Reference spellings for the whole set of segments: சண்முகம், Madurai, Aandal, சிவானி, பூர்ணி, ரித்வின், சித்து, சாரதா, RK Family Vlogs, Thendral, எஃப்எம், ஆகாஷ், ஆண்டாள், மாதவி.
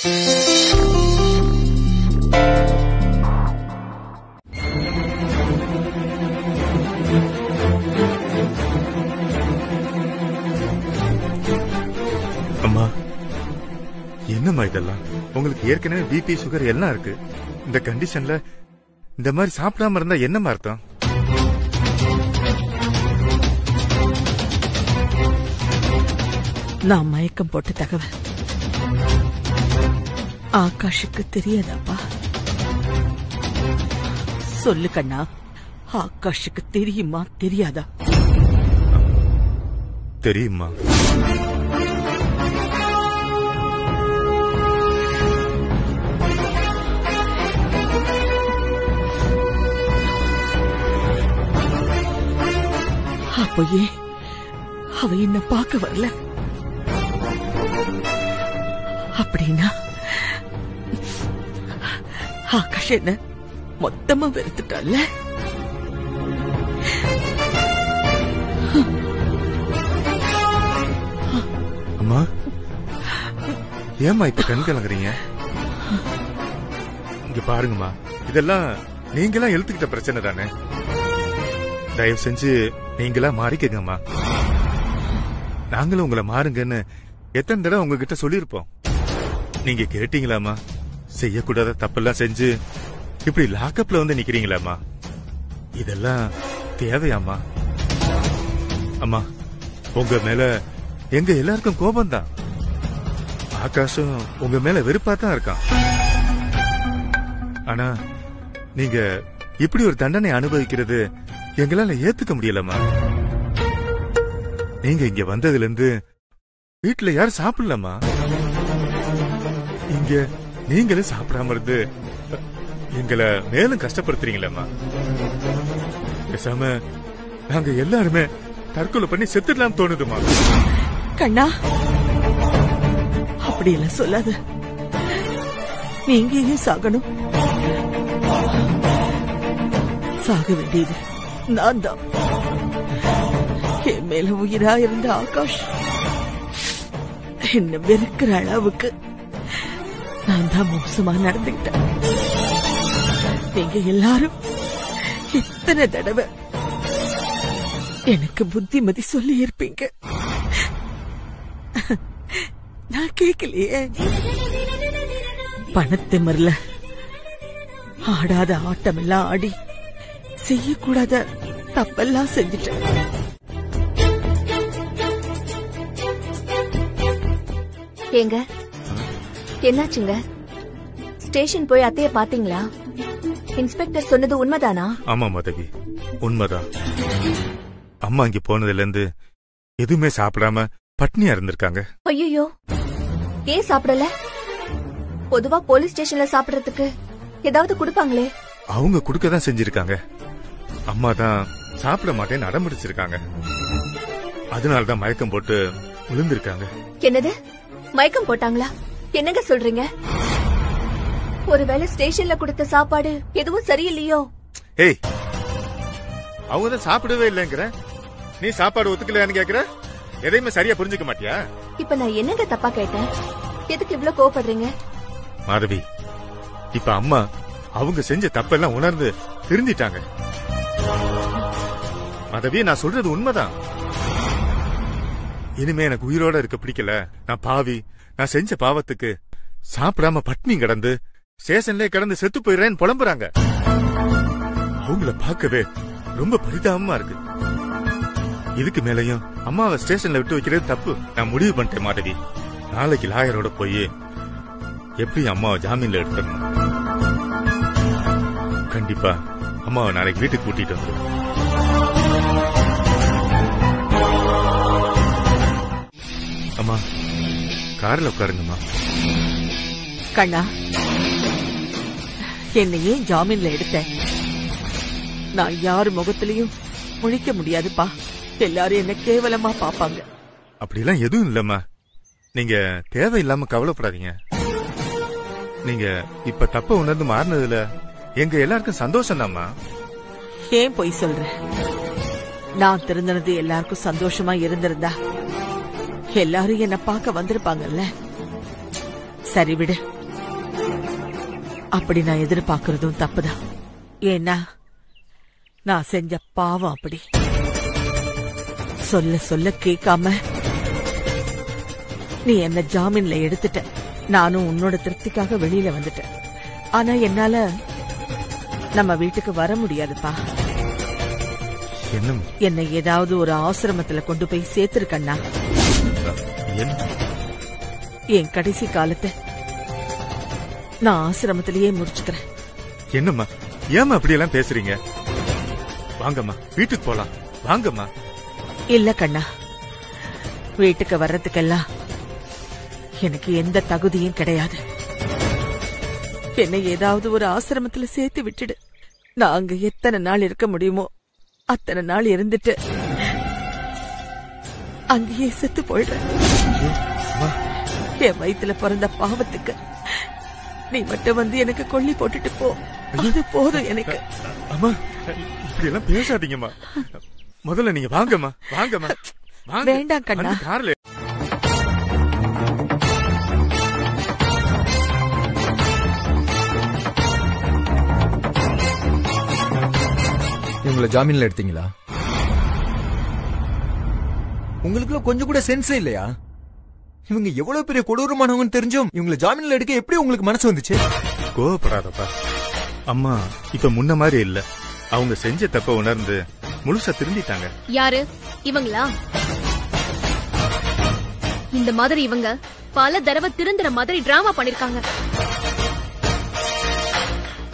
அம்மா, என்னம்மா இதெல்லாம்? உங்களுக்கு ஏற்கனவே பிபி, சுகர் எல்லாம் இருக்கு. இந்த கண்டிஷன்ல இந்த மாதிரி சாப்பிடாம இருந்தா என்னமா அர்த்தம்? நான் மயக்கம் போட்ட தகவல் ஆகாஷுக்கு தெரியாதாப்பா? சொல்லு கண்ணா, ஆகாஷுக்கு தெரியுமா தெரியாதா? தெரியுமா? அப்போயே அவ என்ன பார்க்க வரல அப்படின்னா ஆகாஷ் என்ன மொத்தமா வெறுத்துட்டால? அம்மா, ஏமா இப்ப கண் கலங்குறீங்க? இங்க பாருங்கம்மா, இதெல்லாம் நீங்களாம் எழுத்துக்கிட்ட பிரச்சனை தானே. தயவு செஞ்சு நீங்களா மாறிக்கங்கம்மா. நாங்களும் உங்களை மாறுங்கன்னு எத்தனை தடவை உங்ககிட்ட சொல்லியிருப்போம். நீங்க கேட்டீங்களாமா? செய்யக்கூடாத தப்பெல்லாம் செஞ்சு இப்படி லாக்அப்ல வந்து நிக்கிறீங்களாமா? இதெல்லாம் தேவையாமா? அம்மா, உங்க மேல எங்க எல்லாருக்கும் கோபம்தான். ஆகாஷும் உங்க மேல வெறுப்பா தான் இருக்கான். ஆனா நீங்க இப்படி ஒரு தண்டனை அனுபவிக்கிறது எங்களால ஏத்துக்க முடியலமா. நீங்க இங்க வந்ததுல இருந்து வீட்டுல யாரும் சாப்பிடலாமா? இங்க நீங்களும் சாப்பிடாம இருந்து எங்களை மேலும் கஷ்டப்படுத்துறீங்களா? பேசாம நாங்க எல்லாருமே தற்கொலை பண்ணி செத்துடலாம் தோணுதுமா? கண்ணா, அப்படி எல்லாம் சொல்லாத. நீங்க ஏன் சாகணும்? சாக வேண்டியது நான் தான். என் மேல உயிரா இருந்த ஆகாஷ் என்ன வெறுக்கிற அளவுக்கு நான் தான் மோசமா நடந்துகிட்டேன். நீங்க எல்லாரும் எத்தனை தடவை எனக்கு புத்திமதி சொல்லி இருப்பீங்க, நான் கேட்கலையே. பணத்திமர்ல ஆடாத ஆட்டமெல்லாம் ஆடி செய்யக்கூடாத தப்பெல்லாம் செஞ்சுட்டேன். ஏங்க, என்னாச்சுங்க? ஸ்டேஷன் போய் அத்தைய பாத்தீங்களா? இன்ஸ்பெக்டர் சொன்னது உண்மைதானா? ஆமா மாதவி, உண்மைதான். அம்மா இங்க போனதுல இருந்து எதுவுமே சாப்பிடாம பட்னியா இருந்திருக்காங்க. ஐயோ, ஏன் சாப்பிடல? பொதுவா போலீஸ் ஸ்டேஷன்ல சாப்பிடறதுக்கு ஏதாவது குடுப்பாங்களே. அவங்க குடுக்கதான் செஞ்சிருக்காங்க. அம்மா தான் சாப்பிட மாட்டேன்னு அடம்பிடிச்சிருக்காங்க. அதனாலதான் மயக்கம் போட்டு விழுந்திருக்காங்க. என்னது, மயக்கம் போட்டாங்களா? என்னங்க சொல்றீங்க? ஒருவேளை ஸ்டேஷன்ல கொடுத்த சாப்பாடு எதுவும் சரியில்லையோ? ஏய், அவங்கதான் சாப்பிடவே இல்லைங்கிற, நீ சாப்பாடு ஒத்துக்கலையான்னு கேக்குற. எதையுமே சரியா புரிஞ்சுக்க மாட்டியா? இப்ப நான் என்னங்க தப்பா கேட்டேன்? எதுக்கு இவ்வளவு கோவப்படுறீங்க மாதவி? இப்ப அம்மா அவங்க செஞ்ச தப்பெல்லாம் உணர்ந்து திருந்திட்டாங்க மாதவி. நான் சொல்றது உண்மைதான். இனிமே எனக்கு உயிரோட இருக்க பிடிக்கல. நான் பாவி. நான் செஞ்ச பாவத்துக்கு சாப்பிடாம பட்னி கிடந்து ஸ்டேஷன்ல கிடந்து செத்து போயிடுறேன்னு புலம்புறாங்க. அவங்கள பார்க்கவே ரொம்ப பரிதாபமா இருக்கு. இதுக்கு மேலயும் அம்மாவை ஸ்டேஷன்ல விட்டு வைக்கிறது தப்பு. நான் முடிவு பண்ணிட்டேன் மாதவி. நாளைக்கு லாயரோட போய் எப்படி அம்மாவை ஜாமீன்ல எடுத்துடணும். கண்டிப்பா அம்மாவை நாளைக்கு வீட்டுக்கு கூட்டிட்டு வந்துடும். அம்மா, கார்ல உட்காருங்கம்மா. கண்ணா, என்னையே ஜாமீன்ல எடுத்த நான் யாரு முகத்திலையும் முழிக்க முடியாதுப்பா. எல்லாரும் என்ன கேவலமா பாப்பாங்க. அப்படிலாம் எதுவும் இல்லம்மா. நீங்க தேவையில்லாம கவலைப்படாதீங்க. நீங்க இப்ப தப்ப உணர்ந்து மாறினதுல எங்க எல்லாருக்கும் சந்தோஷம் தான்மா. ஏன் போய் சொல்ற? நான் தெரிஞ்சது எல்லாருக்கும் சந்தோஷமா இருந்திருந்தா எல்லாரும் என்ன பார்க்க வந்திருப்பாங்கல்ல. சரி விடு. அப்படி நான் எதிர்பார்க்கறதும் தப்புதான். ஏன்னா நான் செஞ்ச பாவம் அப்படி. சொல்ல சொல்ல கேட்காம நீ என்ன ஜாமீன்ல எடுத்துட்ட. நானும் உன்னோட திருப்திக்காக வெளியில வந்துட்டேன். ஆனா என்னால நம்ம வீட்டுக்கு வர முடியாதுப்பா. என்னை ஏதாவது ஒரு ஆசிரமத்துல கொண்டு போய் சேர்த்திருக்கண்ணா. என் கடைசி காலத்தை நான் ஆசிரமத்திலேயே முடிச்சுக்கிறேன். என்னம்மா ஏமா அப்படி எல்லாம் பேசுறீங்க? வாங்கம்மா வீட்டுக்கு போலாம். வாங்கம்மா. இல்ல கண்ணா, வீட்டுக்கு வர்றதுக்கெல்லாம் எனக்கு எந்த தகுதியும் கிடையாது. என்னை ஏதாவது ஒரு ஆசிரமத்துல சேர்த்து விட்டுடு. நான் அங்க எத்தனை நாள் இருக்க முடியுமோ அத்தனை நாள் இருந்துட்டு அங்கேயே செத்து போயிடுறேன். என் வயிற்றுல பிறந்த பாவத்துக்கு நீ மட்டும் வந்து எனக்கு கொல்லி போட்டுட்டு போ, அது போதும் எனக்கு. அம்மா இப்படி எல்லாம் பேசாதீங்கம்மா. முதல்ல நீங்க வாங்கம்மா. வாங்கம்மா. வேண்டாம் கண்ணா. உங்களை ஜாமீன்ல எடுத்தீங்களா? உங்களுக்கு கொஞ்சம் கூட சென்ஸே இல்லையா? இவங்க எவ்வளவு பெரிய கொடூரமானவங்கன்னு தெரிஞ்சும் இவங்களை ஜாமீன்ல எடுக்க எப்படி உங்களுக்கு மனசு வந்துச்சு? கோவப்படாதப்பா அம்மா, இப்ப முன்ன மாதிரி இல்ல. அவங்க செஞ்ச தப்ப உணர்ந்து முழுசா திரும்பிட்டாங்க. யாரு இவங்களா? இந்த மாதிரி இவங்க பல தடவை திருந்துற மாதிரி டிராமா பண்ணிருக்காங்க.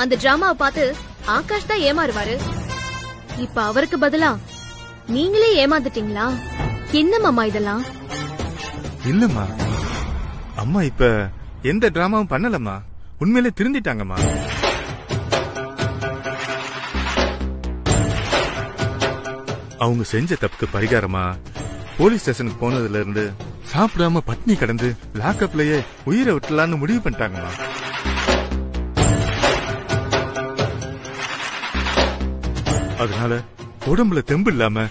அந்த டிராமாவை பார்த்து ஆகாஷ் தான் ஏமாறுவாரு. இப்ப அவருக்கு பதிலா நீங்களே ஏமாந்துட்டீங்களா? என்னம்மா இதெல்லாம்? இல்லம்மா அம்மா, இப்ப எந்த டிராமாவும் பண்ணலம்மா. உண்மையிலே திருந்திட்டாங்கம்மா. அவங்க செஞ்ச தப்புக்கு பரிகாரமா போலீஸ் ஸ்டேஷனுக்கு போனதுல இருந்து சாப்பிடாம பட்னி கடந்து லாக்அப்லயே உயிரை விட்டுலான்னு முடிவு பண்ணிட்டாங்கம்மா. அதனால உடம்புல தெம்பு இல்லாம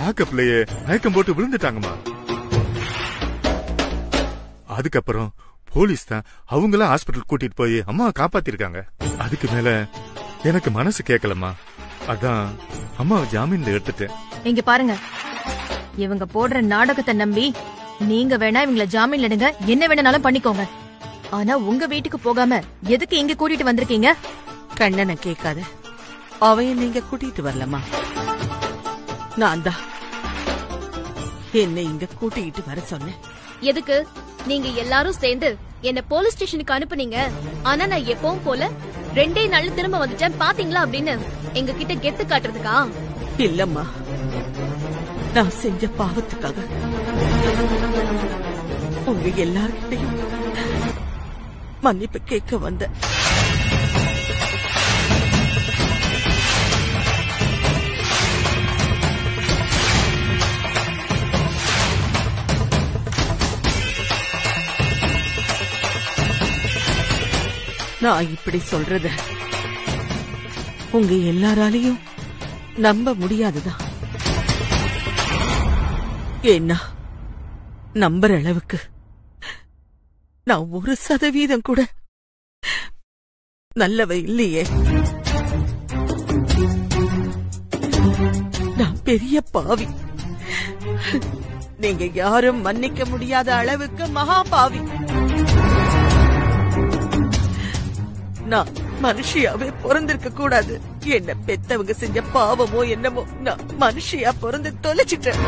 லாக்அப்லயே மயக்கம் போட்டு விழுந்துட்டாங்கம்மா. அதுக்கப்புறம் போலீஸ் தான் அவங்கள ஹாஸ்பிட்டல் கூட்டிட்டு போய் அம்மாவை காப்பாத்திருக்காங்க. அதுக்கு மேல எனக்கு மனசு கேட்கலம்மா. அதான் அம்மாவை ஜாமீன்ல எடுத்துட்டேன். இங்க பாருங்க, இவங்க போடுற நாடகத்தை நம்பி நீங்க வேணா இவங்கள ஜாமீன்ல எடுங்க, என்ன வேணாலும் பண்ணிக்கோங்க. ஆனா உங்க வீட்டுக்கு போகாம எதுக்கு இங்க கூட்டிட்டு வந்திருக்கீங்க? கண்ணனை கேட்காத, அவைய நீங்க கூட்டிட்டு வரலமா. நான் தான் என்ன இங்க கூட்டிட்டு வர சொன்னேன். எதுக்கு நீங்க எல்லாரும் சேர்ந்து என்ன போலீஸ் ஸ்டேஷனுக்கு அனுப்புனீங்க? ஆனா நான் எப்பவும் போல ரெண்டே நாள் திரும்ப வந்துட்டேன் பாத்தீங்களா அப்படின்னு எங்க கிட்ட கெத்து காட்டுறதுக்கா? இல்லம்மா, நான் செஞ்ச பாவத்துக்காக உங்க எல்லார்கிட்டையும் மன்னிப்பு கேட்க வந்த. நான் இப்படி சொல்றது உங்க எல்லாராலையும் நம்ப முடியாதுதான். என்ன நம்புற அளவுக்கு நான் 1% கூட நல்லவ இல்லையே. நான் பெரிய பாவி. நீங்க யாரும் மன்னிக்க முடியாத அளவுக்கு மகா பாவி. நான் மனுஷியாவே பிறந்திருக்க கூடாது. என்ன பெத்தவங்க செஞ்ச பாவமோ என்னமோ நான் மனுஷியா பிறந்து தொலைச்சிட்டேன்.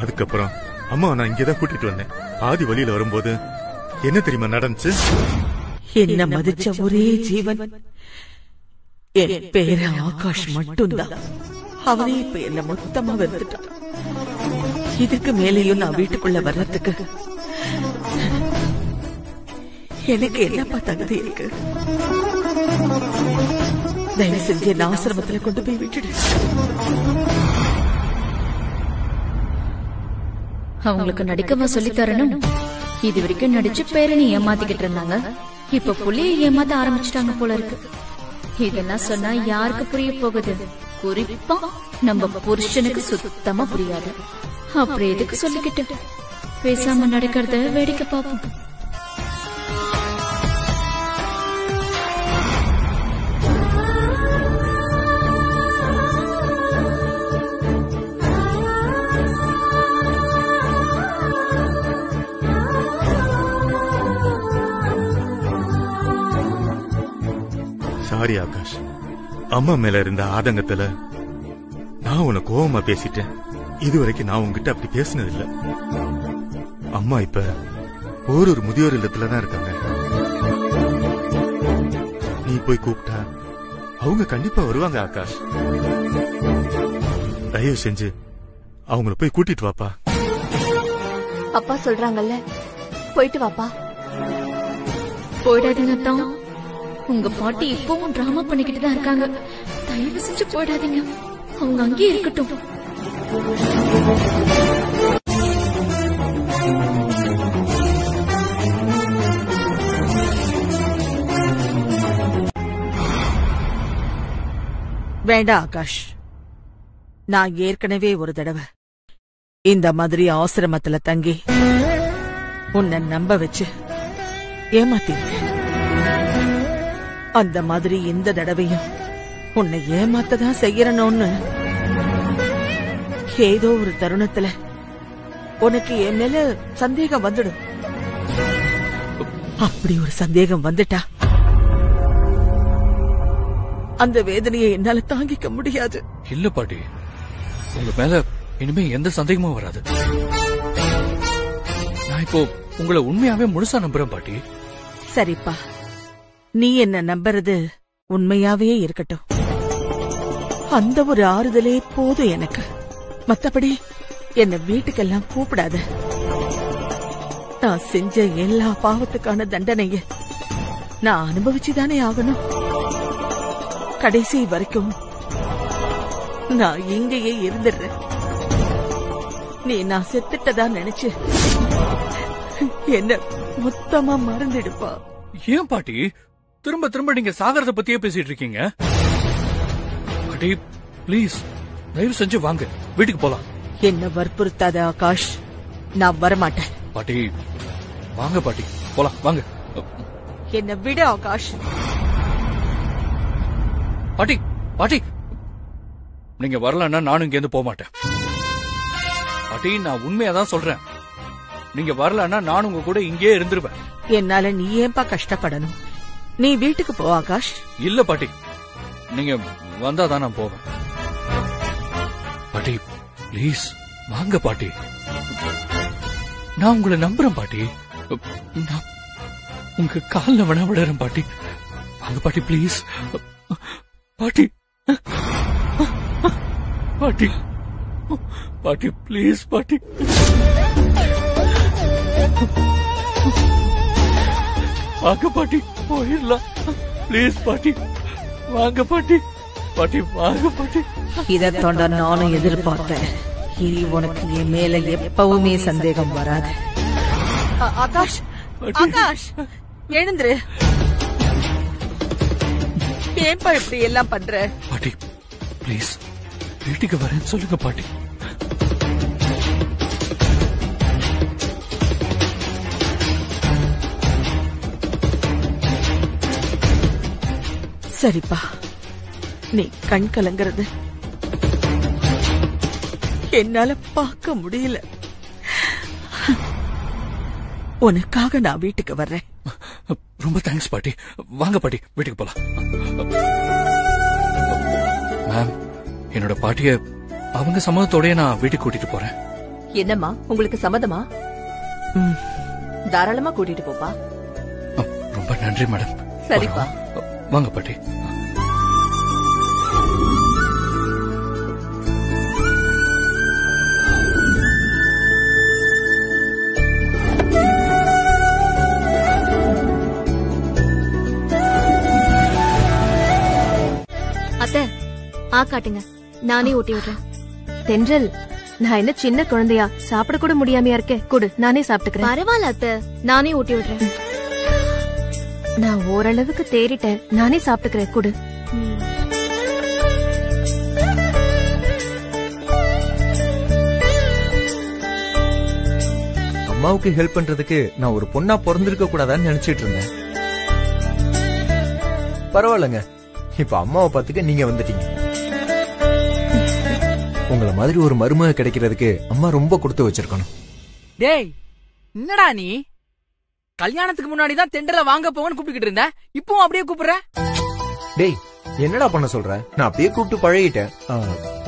அதுக்கப்புறம் அம்மா நான் இங்கதான் கூட்டிட்டு வந்தேன். பாதி வழியில வரும்போது என்ன தெரியுமா நடந்துச்சு? என்ன மதிச்ச ஒரே ஜீவன் என் பேரு ஆகாஷ் மட்டும்தான். அவனே இப்ப என்ன மொத்தமா வந்துட்டான். இதுக்கு மேலேயும் நான் வீட்டுக்குள்ள வர்றதுக்கு எனக்கு என்னப்பா தகுதி இருக்கு? தயவு செஞ்சு என்ன ஆசிரமத்துல கொண்டு போய் விட்டுடு. அவங்களுக்கு நடிக்கமா சொல்லி தரணும். இது வரைக்கும் நடிச்சு பேரனை ஏமாத்திக்கிட்டு இருந்தாங்க. இப்ப புள்ளியை ஏமாத்த ஆரம்பிச்சுட்டாங்க போல இருக்கு. இதெல்லாம் சொன்னா யாருக்கு புரிய போகுது? குறிப்பா நம்ம புருஷனுக்கு சுத்தமா புரியாது. அப்புறம் எதுக்கு சொல்லிக்கிட்டு? பேசாம நடக்கிறத வேடிக்கை பார்ப்போம். சாரி ஆகாஷ், அம்மா மேல இருந்த ஆதங்கத்துல நான் உன கோவமா பேசிட்டேன். இதுவரைக்கும் நான் உங்ககிட்ட அப்படி பேசினது இல்ல. அம்மா இப்ப ஒரு முதியோர் இல்லத்துலதான் இருக்காங்க. நீ போய் கூப்பிட்டா அவங்க கண்டிப்பா வருவாங்க. ஆகாஷ் தயவு செஞ்சு அவங்கள போய் கூட்டிட்டு வாப்பா. அப்பா சொல்றாங்கல்ல, போயிட்டு வாப்பா. போயிடாதீங்க தான், உங்க பாட்டி இப்பவும் டிராமா பண்ணிக்கிட்டு தான் இருக்காங்க. தயவு செஞ்சு போயிடாதீங்க, அவங்க அங்கேயே இருக்கட்டும். வேண்டாம் ஆகாஷ், நான் ஏற்கனவே ஒரு தடவை இந்த மாதிரி ஆசிரமத்துல தங்கி உன்னை நம்ப வச்சு ஏமாத்திருக்கேன். அந்த மாதிரி இந்த தடவையும் உன்னை ஏமாத்ததான் செய்யறணும்னு ஏதோ ஒரு தருணத்துல உனக்கு என் மேல சந்தேகம் வந்துடும். அப்படி ஒரு சந்தேகம் வந்துட்டா அந்த வேதனையை என்னால தாங்கிக்க முடியாது. இல்ல பாட்டி, உங்க மேல இனிமே எந்த சந்தேகமும் வராது. நான் இப்போ உங்களை உண்மையாவே முழுசா நம்புறேன் பாட்டி. சரிப்பா, நீ என்ன நம்புறது உண்மையாவே இருக்கட்டும். அந்த ஒரு ஆறுதலே போதும் எனக்கு. மத்தபடி என்ன வீட்டுக்கெல்லாம் கூப்பிடாத. நான் செஞ்ச எல்லா பாவத்துக்கான தண்டனைய நான் அனுபவிச்சுதானே ஆகணும். கடைசி வரைக்கும் நான் இங்கேயே இருந்துடுறேன். நீ நான் செத்துட்டதா நினைச்சு என்ன மொத்தமா மறந்துடுப்பா. ஏன் பாட்டி திரும்ப திரும்ப நீங்க சாகரத பத்தியே பேசிட்டு இருக்கீங்க? பாட்டி பிளீஸ், தயவு செஞ்சு வாங்க, வீட்டுக்கு போலாம். என்ன வற்புறுத்தாத ஆகாஷ், நான் வரமாட்டேன். பாட்டி வாங்க, பாட்டி போலாம், வாங்க. என்ன விட ஆகாஷ். பாட்டி பாட்டி நீங்க வரலன்னா நானும் இங்க இருந்து போக மாட்டேன். பாட்டி நான் உண்மையாதான் சொல்றேன், நீங்க வரலன்னா நானும் உங்க கூட இங்கேயே இருந்துருவேன். என்னால நீ ஏன்பா கஷ்டப்படணும்? நீ வீட்டுக்கு போ ஆகாஷ். இல்ல பாட்டி, நீங்க வந்தாதான் நான் போவேன். பாட்டி பிளீஸ் வாங்க பாட்டி, நான் உங்களை நம்புறேன் பாட்டி. நான் உங்க கால்ல வேணா விடுறேன் பாட்டி. வாங்க பாட்டி பிளீஸ். பாட்டி பாட்டி பாட்டி பிளீஸ் பாட்டி. வாங்க பாட்டி போயிடலாம். பிளீஸ் பாட்டி வாங்க பாட்டி. பாட்டி வாங்க பாட்டி. இதத்தோட நானும் எதிர்பார்த்தேன். இனி உனக்கு என் மேல எப்பவுமே சந்தேகம் வராது. ஆகாஷ் ஆகாஷ் எழுந்துரு. ஏன்பா இப்படி எல்லாம் பண்ற? பாட்டி பிளீஸ் வீட்டுக்கு வரேன்னு சொல்லுங்க பாட்டி. சரிப்பா, நீ கண் கலங்கறது என்னால பார்க்க முடியல. உனக்காக நான் வீட்டுக்கு வர்றேன். ரொம்ப தேங்க்ஸ் பாட்டி. வாங்க பாட்டி வீட்டுக்கு போலாம். மேம், என்னோட பாட்டிய அவங்க சம்மதத்தோடய நான் வீட்டுக்கு கூட்டிட்டு போறேன். என்னம்மா உங்களுக்கு சம்மதமா? தாராளமா கூட்டிட்டு போப்பா. ரொம்ப நன்றி மேடம். சரிப்பா வாங்க பாட்டி. காட்டுங்க, நானே ஊட்டி விடுறேன். தென்றல், நான் என்ன சின்ன குழந்தையா? சாப்பிட கூட முடியாமையா இருக்கேன். கொடு, நானே சாப்பிட்டுக்கிறேன். பரவாயில்ல அத்தை, நானே ஊட்டி விடுறேன். நான் ஓரளவுக்கு தேறிட்டேன், நானே சாப்பிட்டுக்கிறேன். கொடு. அம்மா அம்மாவுக்கு ஹெல்ப் பண்றதுக்கு நான் ஒரு பொண்ணா பிறந்திருக்க கூடாதான்னு நினைச்சிட்டு இருந்தேன். பரவாயில்லங்க, இப்ப அம்மாவை பார்த்துக்க நீங்க வந்துட்டீங்க. உங்களை மாதிரி ஒரு மருமக கிடைக்கிறதுக்கு அம்மா ரொம்ப கொடுத்து வச்சிருக்கணும். டேய் என்னடா நீ, கல்யாணத்துக்கு முன்னாடி தான் டெண்டர்ல வாங்க போவன்னு கூப்பிட்டுக்கிட்டு இருந்த, இப்போ அப்படியே கூப்பிடுற? டேய் என்னடா பண்ண சொல்ற, நான் அப்படியே கூப்பிட்டு பழகிட்டேன்,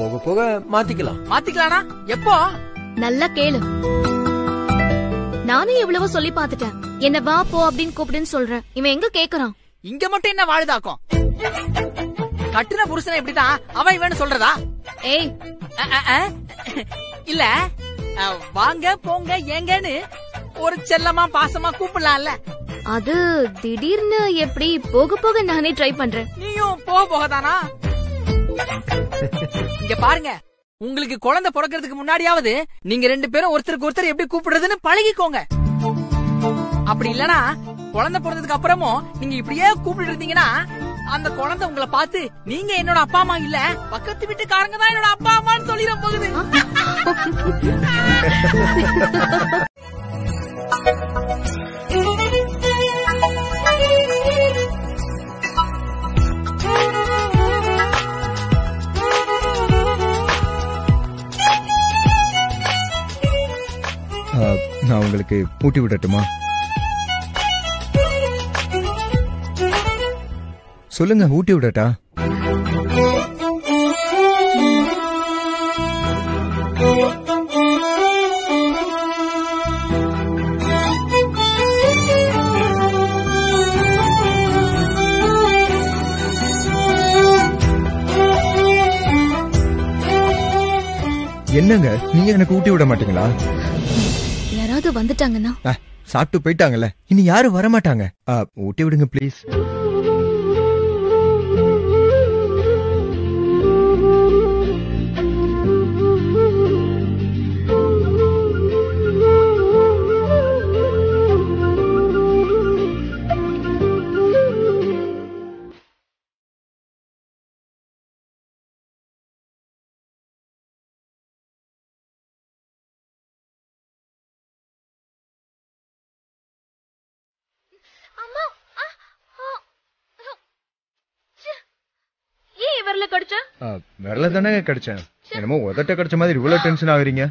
போக போக மாத்திக்கலாம். மாத்திக்கலானா எப்போ? நல்லா கேளு, நானும் எவ்வளவோ சொல்லி பாத்துட்டேன், என்ன வா போ அப்படின்னு கூப்பிடுன்னு சொல்றேன், இவன் எங்க கேக்குறான்? இங்க மட்டும் என்ன வாழுதாக்கும், கட்டுன புருஷனை எப்படிதான் அவன் இவன்னு சொல்றதா? ஏய் இல்ல, வாங்க போங்க எங்கன்னு ஒரு செல்லமா பாசமா கூப்பிடலாம்ல, அது திடீர்னு எப்படி? போக போக நானே ட்ரை பண்றேன். நீயும் போக போகதானா? இங்க பாருங்க, உங்களுக்கு குழந்தை பிறக்கிறதுக்கு முன்னாடியாவது நீங்க ரெண்டு பேரும் ஒருத்தருக்கு ஒருத்தர் எப்படி கூப்பிடுறதுன்னு பழகிக்கோங்க. அப்படி இல்லனா குழந்தை பிறந்ததுக்கு அப்புறமும் நீங்க இப்படியே கூப்பிட்டு இருந்தீங்கன்னா அந்த குழந்தை உங்களை பார்த்து நீங்க என்னோட அப்பா அம்மா இல்ல பக்கத்து வீட்டுக்காரங்க தான் என்னோட அப்பா அம்மான்னு சொல்லிட போகுது. நான் உங்களுக்கு பூட்டி விடட்டுமா? சொல்லுங்க, ஊட்டி விடட்டா? என்னங்க நீங்க எனக்கு ஊட்டி விட மாட்டீங்களா? யாராவது வந்துட்டாங்கன்னா? சாப்பிட்டு போயிட்டாங்கல்ல, இனி யாரும் வரமாட்டாங்க, ஊட்டி விடுங்க பிளீஸ். விரல தானே கடிச்சேன், என்னமோ உதட்ட கடிச்ச மாதிரி இவ்வளவு டென்ஷன் ஆகுறீங்க.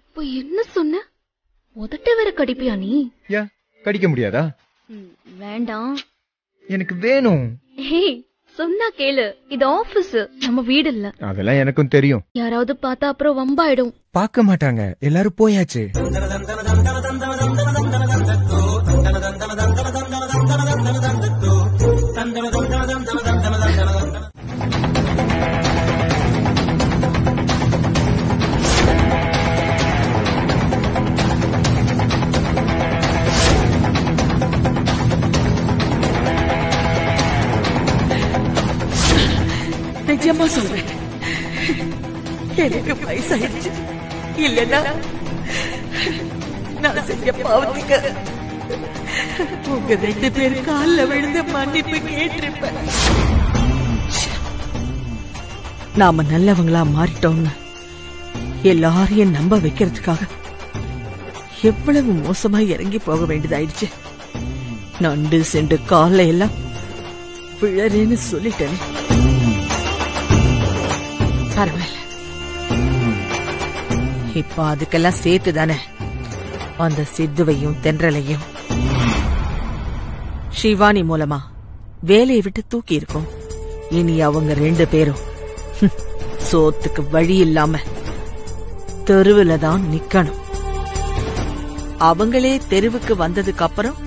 இப்போ என்ன சொன்ன, உதட்ட வேற கடிப்பியா நீ? கடிக்க முடியாதா? வேண்டாம், எனக்கு வேணும். சொன்னா கேளு, இது ஆபீஸ், நம்ம வீடு இல்ல. அதெல்லாம் எனக்கும் தெரியும், யாராவது பார்த்தா அப்புறம் வம்பாயிடும். பார்க்க மாட்டாங்க, எல்லாரும் போயாச்சு. நிஜமா சொல்றேன், எனக்கு வயசாயிடுச்சு, இல்லன்னா நான் செஞ்ச பாவத்துக்கு உங்க ரெண்டு பேரு கால்ல விழுந்து மன்னிப்பு கேட்டிருப்பேன். நாம நல்லவங்களா மாறிட்டோம்னு எல்லாரையும் நம்ப வைக்கிறதுக்காக எவ்வளவு மோசமா இறங்கி போக வேண்டியதாயிடுச்சு. நண்டு சென்று கால எல்லாம் பிழறேன்னு சொல்லிட்டேன். பரவாயில்ல, இப்ப அதுக்கெல்லாம் சேர்த்து தானே அந்த சித்துவையும் தென்றலையும் சிவானி மூலமா வேலையை விட்டு தூக்கி இருக்கும். இனி அவங்க ரெண்டு பேரும் சோத்துக்கு வழி இல்லாம தெருவில் தான் நிக்கணும். அவங்களே தெருவுக்கு வந்ததுக்கு அப்புறம்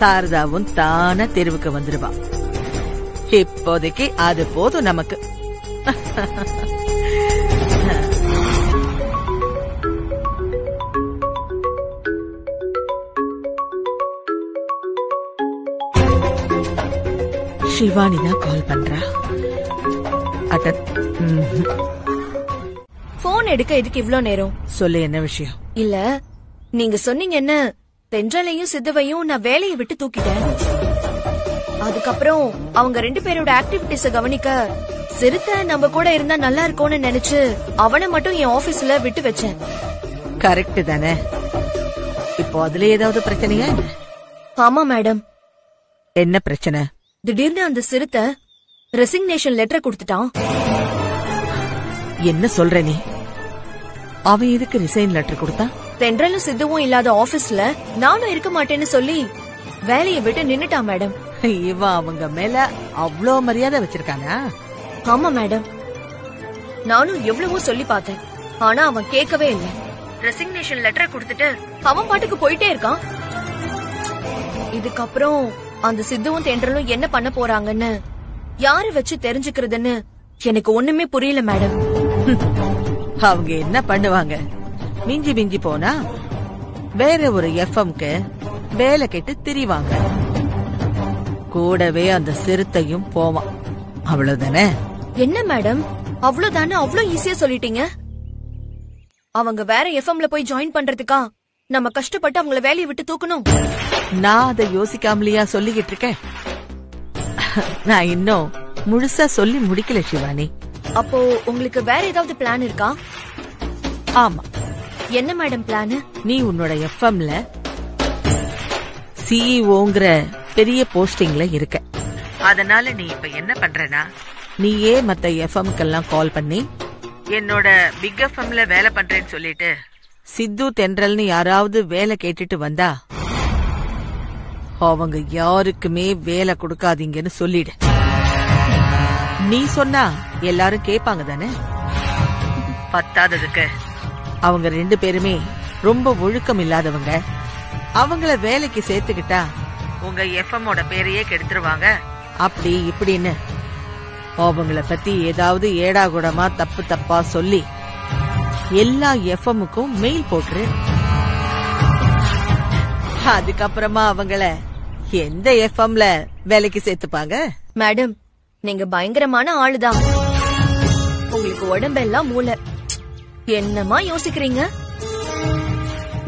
சாரதாவும் தான தெருவுக்கு வந்துடுவா. இப்போதைக்கு அது போதும் நமக்கு. சிவானி தான் கால் பண்றா, அட்டன். போன் எடுக்க இதுக்கு இவ்ளோ நேரம்? சொல்லு என்ன விஷயம். இல்ல நீங்க சொன்னீங்க என்ன, தென்றலையும் சித்துவையும் நான் வேலையை விட்டு தூக்கிட்டேன், அதுக்கப்புறம் அவங்க ரெண்டு பேரோட ஆக்டிவிட்டிஸ கவனிக்க சிறுத்தை நம்ம கூட இருந்தா நல்லா இருக்கும்னு நினைச்சு அவனை மட்டும் என் ஆபீஸ்ல விட்டு வச்சேன். கரெக்ட் தானே? இப்போ அதுல ஏதாவது பிரச்சனையா? ஆமா மேடம். என்ன பிரச்சனை? திடீர்னு அந்த சிறுத்தை ரெசிக்னேஷன் லெட்டர் கொடுத்துட்டான். என்ன சொல்ற நீ? அவன் எதுக்கு ரிசைன் லெட்டர் கொடுத்தான்? தென்றலும் சித்துவும் இல்லாத ஆபீஸ்ல நானும் இருக்க மாட்டேன்னு சொல்லி வேலையை விட்டு நின்னுட்டான் மேடம். இவ அவங்க மேல அவ்ளோ மரியாதை வச்சிருக்கானா? ஆமா மேடம். நானும் எவ்வளவோ சொல்லி பார்த்தேன், ஆனா அவன் கேட்கவே இல்லை. ரெசிக்னேஷன் லெட்டர் கொடுத்துட்டு அவன் பாட்டுக்கு போயிட்டே இருக்கான். இதுக்கப்புறம் அந்த சித்துவும் தென்றலும் என்ன பண்ண போறாங்கன்னு யாரு வச்சு தெரிஞ்சுக்கிறதுன்னு எனக்கு ஒண்ணுமே புரியல மேடம். அவங்க என்ன பண்ணுவாங்க? மிஞ்சி மிஞ்சி போனா வேற ஒரு எஃப்எம்க்கு வேலை கேட்டு திரிவாங்க. கூடவே அந்த சிறுத்தையும் போவான். அவ்வளவுதானே? என்ன மேடம் அவ்வளவுதானே? அவ்வளவு ஈஸியா சொல்லிட்டீங்க. அவங்க வேற எஃப்எம்ல போய் ஜாயின் பண்றதுக்கா நம்ம கஷ்டப்பட்டு அவங்கள வேலையை விட்டு தூக்கணும்? நான் அதை யோசிக்காமலையா சொல்லிக்கிட்டு இருக்கேன்? நான் இன்னும் முழுசா சொல்லி முடிக்கல சிவானி. அப்போ உங்களுக்கு வேற ஏதாவது பிளான் இருக்கா? ஆமா. என்ன மேடம் பிளான்? நீ உன்னோட எஃப்எம்ல சிஇஓங்கற பெரிய போஸ்டிங்ல இருக்க. அதனால நீ இப்ப என்ன பண்றனா, நீயே மத்த எஃப்எம்க்கெல்லாம் கால் பண்ணி என்னோட பிக் எஃப்எம்ல வேலை பண்றேன்னு சொல்லிட்டு சித்து தென்றல்னு யாராவது வேலை கேட்டுட்டு வந்தா அவங்க யாருக்குமே வேலை கொடுக்காதீங்கன்னு சொல்லிடு. நீ சொன்னா எல்லாரும் கேப்பாங்க தானே? பத்தாததுக்கு அவங்க ரெண்டு பேருமே ரொம்ப ஒழுக்கம் இல்லாதவங்க. அவங்கள வேலைக்கு சேர்த்துக்கிட்டா உங்க எஃப்எம்மோட பேரையே கெடுத்துருவாங்க. அப்படி இப்படின்னு அவங்கள பத்தி ஏதாவது ஏடாகுடமா தப்பு தப்பா சொல்லி எல்லா எஃப்எம்முக்கும் மெயில் போட்டுரு. அதுக்கப்புறமா அவங்கள எந்த எஃப்எம்ல வேலைக்கு சேர்த்துப்பாங்க? மேடம் நீங்க பயங்கரமான ஆளுதான். உங்களுக்கு உடம்பெல்லாம் மூளை. என்னமா யோசிக்கிறீங்க?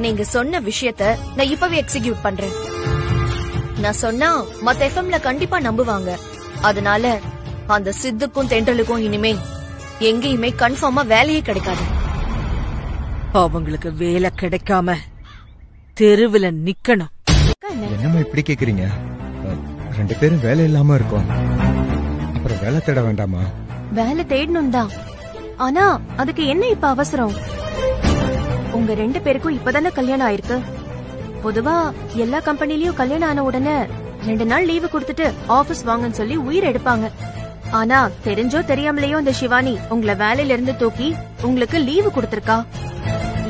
நீங்க சொன்ன விஷயத்த நான் இப்பவே எக்ஸிக்யூட் பண்றேன். நான் சொன்னா மத்த எஃப்எம்ல கண்டிப்பா நம்புவாங்க. அதனால அந்த சித்துக்கும் தென்றலுக்கும் இனிமே எங்கேயுமே கன்ஃபார்மா வேலையே கிடைக்காது. அவங்களுக்கு வேலை கிடைக்காம தெருவுல நிக்கணும். என்னமா இப்படி கேக்குறீங்க? ரெண்டு பேரும் வேலை இல்லாம இருக்கும். அப்புறம் வேலை தேட வேண்டாமா? வேலை தேடணும் தான், ஆனா அதுக்கு என்ன இப்ப அவசரம்? உங்க ரெண்டு பேருக்கும் இப்பதானே கல்யாணம் ஆயிருக்கு. பொதுவா எல்லா கம்பெனிலயும் கல்யாணம் ஆன உடனே 2 நாள் லீவு கொடுத்துட்டு ஆபீஸ் வாங்கன்னு சொல்லி உயிர் எடுப்பாங்க. ஆனா தெரிஞ்சோ தெரியாமலையோ இந்த சிவானி உங்களை வேலையில இருந்து தூக்கி உங்களுக்கு லீவு கொடுத்திருக்கா.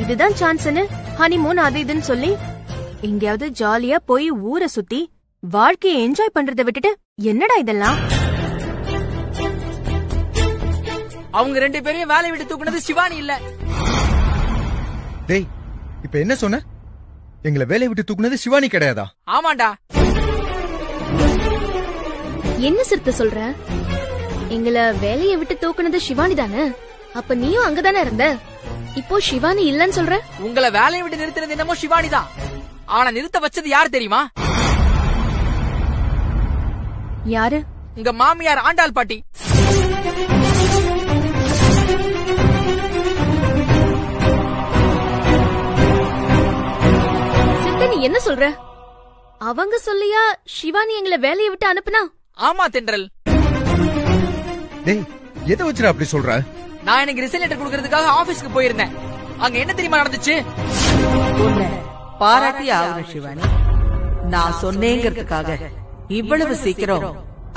இதுதான் சான்ஸ்னு ஹனிமூன் அது இதுன்னு சொல்லி எங்கயாவது ஜாலியா போய் ஊரை சுத்தி வாழ்க்கையை என்ஜாய் பண்றத விட்டுட்டு என்னடா இதெல்லாம்? அவங்க ரெண்டு பேரையும் வேலை விட்டு தூக்குனது சிவானி இல்ல. டேய் இப்ப என்ன சொன்ன? எங்களை வேலை விட்டு தூக்குனது சிவானி கிடையாதா? ஆமாண்டா. என்ன சிறுத்தை சொல்ற? எங்களை வேலையை விட்டு தூக்குனது சிவானி தானே? அப்ப நீயும் அங்கதானே இருந்த? இப்போ சிவானி இல்லன்னு சொல்ற? உங்களை வேலையை விட்டு நிறுத்தினது என்னமோ சிவானி தான், ஆனா நிறுத்த வச்சது யாரு தெரியுமா? யாரு? உங்க மாமியார் ஆண்டாள் பாட்டி. சித்த நீ என்ன சொல்ற? அவங்க சொல்லியா சிவானி எங்களை வேலையை விட்டு அனுப்புனா? ஆமா தென்றல். எதை வச்சுற அப்படி சொல்ற? நான் எனக்கு ரிசைன் லெட்டர் கொடுக்கிறதுக்காக ஆபீஸ்க்கு போயிருந்தேன். அங்க என்ன தெரியுமா நடந்துச்சு? பாராட்டி ஆகணும் சிவானி. நான் சொன்னேங்கிறதுக்காக இவ்வளவு சீக்கிரம்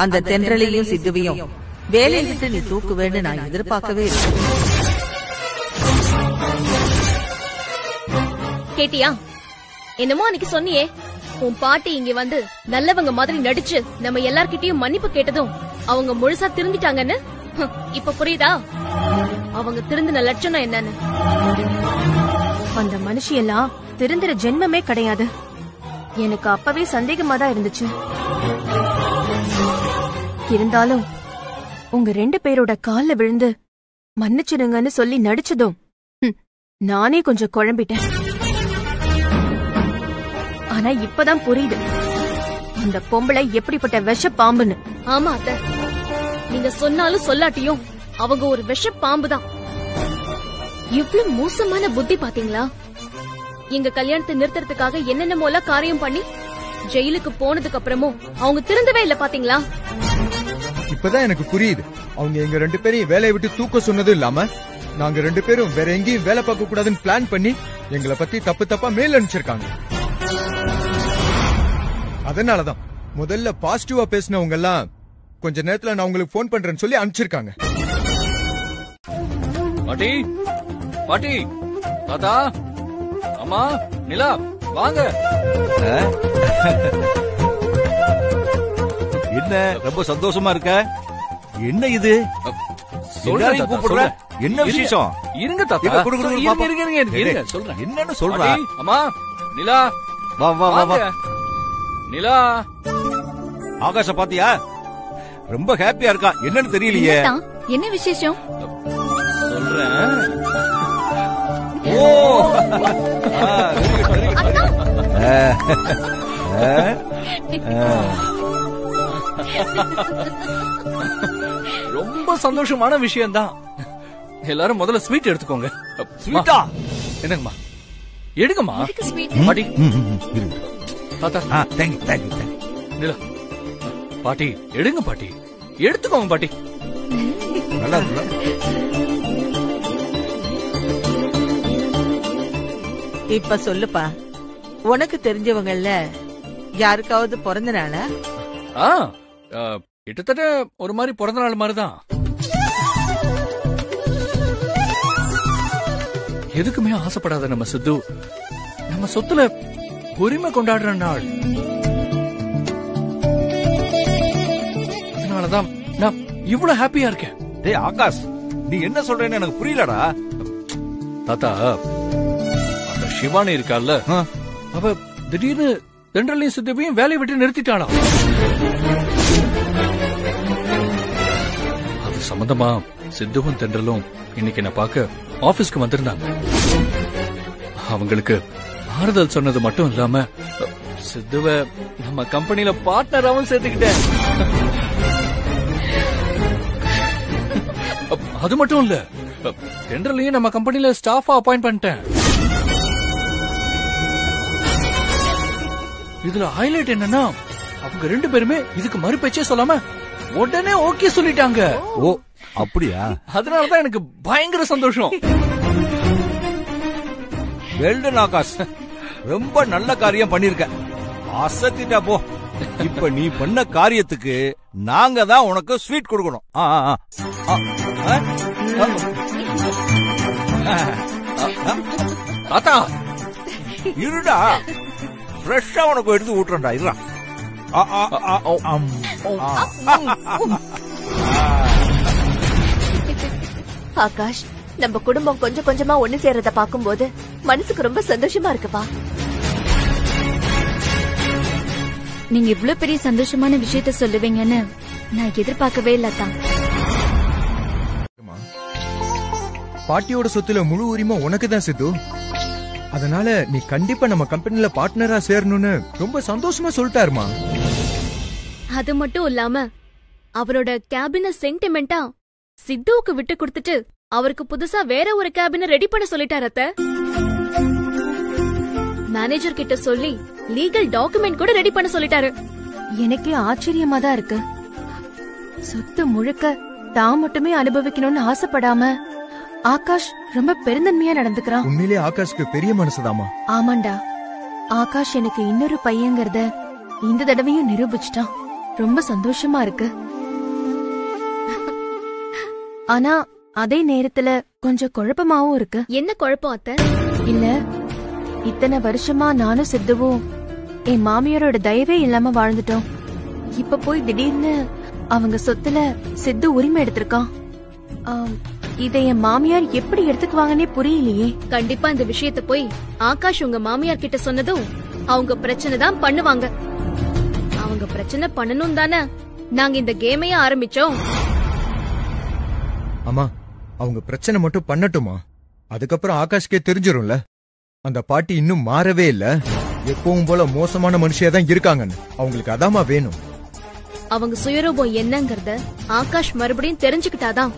அந்த தென்றலையும் சித்துவையும் வேலையை விட்டு நீ தூக்குவேன்னு நான் எதிர்பார்க்கவே இல்லை. கேட்டியா? என்னமோ அன்னைக்கு சொன்னியே உன் பாட்டி இங்க வந்து நல்லவங்க மாதிரி நடிச்சு நம்ம எல்லார்கிட்டயும் மன்னிப்பு கேட்டதும் அவங்க முழுசா திருந்திட்டாங்கன்னு. இப்ப புரியுதா அவங்க திருந்தின லட்சணம் என்னன்னு? அந்த மனுஷியெல்லாம் திருந்திர ஜென்மமே கிடையாது. எனக்கு அப்பவே சந்தேகமாதான் இருந்துச்சு. இருந்தாலும் உங்க ரெண்டு பேரோட கால்ல விழுந்து மன்னிச்சிடுங்கன்னு சொல்லி நடிச்சதும் நானே கொஞ்சம் குழம்பிட்டேன். ஆனா இப்பதான் புரியுது அந்த பொம்பளை எப்படிப்பட்ட விஷ பாம்புன்னு. ஆமா அத்த, நீங்க சொன்னாலும் சொல்லாட்டியும் அவங்க ஒரு விஷ பாம்புதான். இவ்வளவு மோசமான புத்தி பாத்தீங்களா? எங்க கல்யாணத்தை நிறுத்துறதுக்காக என்னென்னமோல காரியம் பண்ணி ஜெயிலுக்கு போனதுக்கு அப்புறமும் அவங்க திருந்தவே இல்ல பாத்தீங்களா? இப்பதான் எனக்கு புரியுது, அவங்க எங்க ரெண்டு பேரையும் வேலையை விட்டு தூக்க சொன்னதும் இல்லாம நாங்க ரெண்டு பேரும் வேற எங்கேயும் வேலை பார்க்க கூடாதுன்னு பிளான் பண்ணி எங்களை பத்தி தப்பு தப்பா மேல் அனுப்பிச்சிருக்காங்க. அதனாலதான் முதல்ல பாசிட்டிவா பேசினவங்க எல்லாம் கொஞ்ச நேரத்துல நான் உங்களுக்கு போன் பண்றேன்னு சொல்லி அனுப்பிச்சிருக்காங்க. பாட்டி பாட்டி தாத்தா அம்மா நிலா வாங்க. என்ன ரொம்ப சந்தோஷமா இருக்க? என்ன இது கூப்பிடுற? என்ன விசேஷம்? இருங்க தாத்தா இருங்க சொல்றேன். என்னன்னு சொல்றேன். அம்மா நிலா வா வா வா. நிலா ஆகாஷ பாத்தியா? ரொம்ப ஹாப்பியா இருக்கா, என்னன்னு தெரியலையே. என்ன விசேஷம் சொல்றேன். ஓ ரொம்ப சந்தோஷமான விஷயம் தான். எல்லாரும் முதல்ல ஸ்வீட் எடுத்துக்கோங்க. ஸ்வீட்டா? என்னங்கம்மா எடுங்கம்மா. பாட்டி தாத்தா நிலா பாட்டி எடுங்க. பாட்டி எடுத்துக்கோங்க. பாட்டி நல்லா இப்ப சொல்லுப்பா, உனக்கு தெரிஞ்சவங்கல்ல யாருக்காவது பிறந்த நாளா? கிட்டத்தட்ட ஒரு மாதிரி பிறந்த நாள் மாதிரிதான். எதுக்குமே ஆசைப்படாத நம்ம சித்து நம்ம சொத்துல உரிமை கொண்டாடுற நாள். அதனாலதான் நான் இவ்வளவு ஹாப்பியா இருக்கேன். டேய் ஆகாஷ், நீ என்ன சொல்றேன்னு எனக்கு புரியலடா. தாத்தா அந்த சிவானி இருக்கால, அவ திடீர்னு தென்றலையும் சித்துவையும் வேலையை விட்டு நிறுத்திட்டாளா. அது சம்பந்தமா சித்துவும் தென்றலும் இன்னைக்கு என்ன பார்க்க ஆபீஸ்க்கு வந்திருந்தாங்க. அவங்களுக்கு ஆறுதல் சொன்னது மட்டும் இல்லாம சித்துவை நம்ம கம்பெனில பார்ட்னராவும் சேர்த்துக்கிட்டேன். அது மட்டும் இல்ல, தென்றலையும் நம்ம கம்பெனில ஸ்டாஃபா அப்பாயிண்ட் பண்ணிட்டேன். இதுல ஹைலைட் என்னன்னா, அவங்க ரெண்டு பேருமே இதுக்கு மறுபேச்சே சொல்லாம உடனே ஓகே சொல்லிட்டாங்க. ஓ அப்படியா? அதனாலதான் எனக்கு பயங்கர சந்தோஷம். வெல்டன் ஆகாஷ், ரொம்ப நல்ல காரியம் பண்ணிருக்க. அசத்திட்டா போ. இப்ப நீ பண்ண காரியத்துக்கு நாங்க தான் உனக்கு ஸ்வீட் கொடுக்கணும். தாத்தா இருடா, ஃப்ரெஷ்ஷா உனக்கு எடுத்து ஊட்டுறா. இருடா ஆகாஷ், நம்ம குடும்பம் கொஞ்சம் கொஞ்சமா ஒண்ணு சேர்றத பாக்கும்போது மனசுக்கு ரொம்ப சந்தோஷமா இருக்குப்பா. நீங்க இவ்ளோ பெரிய சந்தோஷமான விஷயத்த சொல்லுவீங்கன்னு நான் எதிர்பார்க்கவே இல்ல. தான் பாட்டியோட சொத்துல முழு உரிமை உனக்குதான் சித்து. அதனால நீ கண்டிப்பா நம்ம கம்பெனில பார்ட்னரா சேரணும்னு ரொம்ப சந்தோஷமா சொல்லிட்டாருமா. அது மட்டும் இல்லாம அவரோட கேபின சென்டிமெண்டா சித்துவுக்கு விட்டு கொடுத்துட்டு அவருக்கு புதுசா வேற ஒரு கேபின ரெடி பண்ண சொல்லிட்டார். அத்தை மேனேஜர் கிட்ட சொல்லி லீகல் டாக்குமெண்ட் கூட ரெடி பண்ண சொல்லிட்டாரு. எனக்கே ஆச்சரியமா தான் இருக்கு, சொத்து முழுக்க தான் மட்டுமே அனுபவிக்கணும்னு ஆசைப்படாம ஆகாஷ் ரொம்ப பெருந்தன்மையா நடந்துக்கிறான். உண்மையிலே ஆகாஷ்க்கு பெரிய மனசுதாமா. ஆமாண்டா, ஆகாஷ் எனக்கு இன்னொரு பையங்கறத இந்த தடவையும் நிரூபிச்சுட்டான். ரொம்ப சந்தோஷமா இருக்கு. ஆனா அதே நேரத்துல கொஞ்சம் குழப்பமாவும் இருக்கு. என்ன குழப்பம் அத்த? இல்ல, இத்தனை வருஷமா நானும் சித்துவும் என் மாமியாரோட தயவே இல்லாம வாழ்ந்துட்டோம். இப்ப போய் திடீர்னு அவங்க சொத்துல சித்து உரிமை எடுத்திருக்கான். இத என் மாமியார் எப்படி எடுத்துக்குவாங்கன்னே புரியலையே. கண்டிப்பா இந்த விஷயத்த போய் ஆகாஷ் உங்க மாமியார் கிட்ட சொன்னதும் அவங்க பிரச்சனை தான் பண்ணுவாங்க. அவங்க பிரச்சனை பண்ணணும் தானே நாங்க இந்த கேமையே ஆரம்பிச்சோம். அம்மா, அவங்க பிரச்சனை மட்டும் பண்ணட்டுமா? அதுக்கப்புறம் ஆகாஷ்கே தெரிஞ்சிரும்ல அந்த பாட்டி இன்னும் மாறவே இல்ல, எப்பவும் போல மோசமான மனுஷியா தான் இருக்காங்கன்னு. அவங்களுக்கு அதாமா வேணும். அவங்க சுயரூபம் என்னங்கறத ஆகாஷ் மறுபடியும் தெரிஞ்சுக்கிட்டாதான்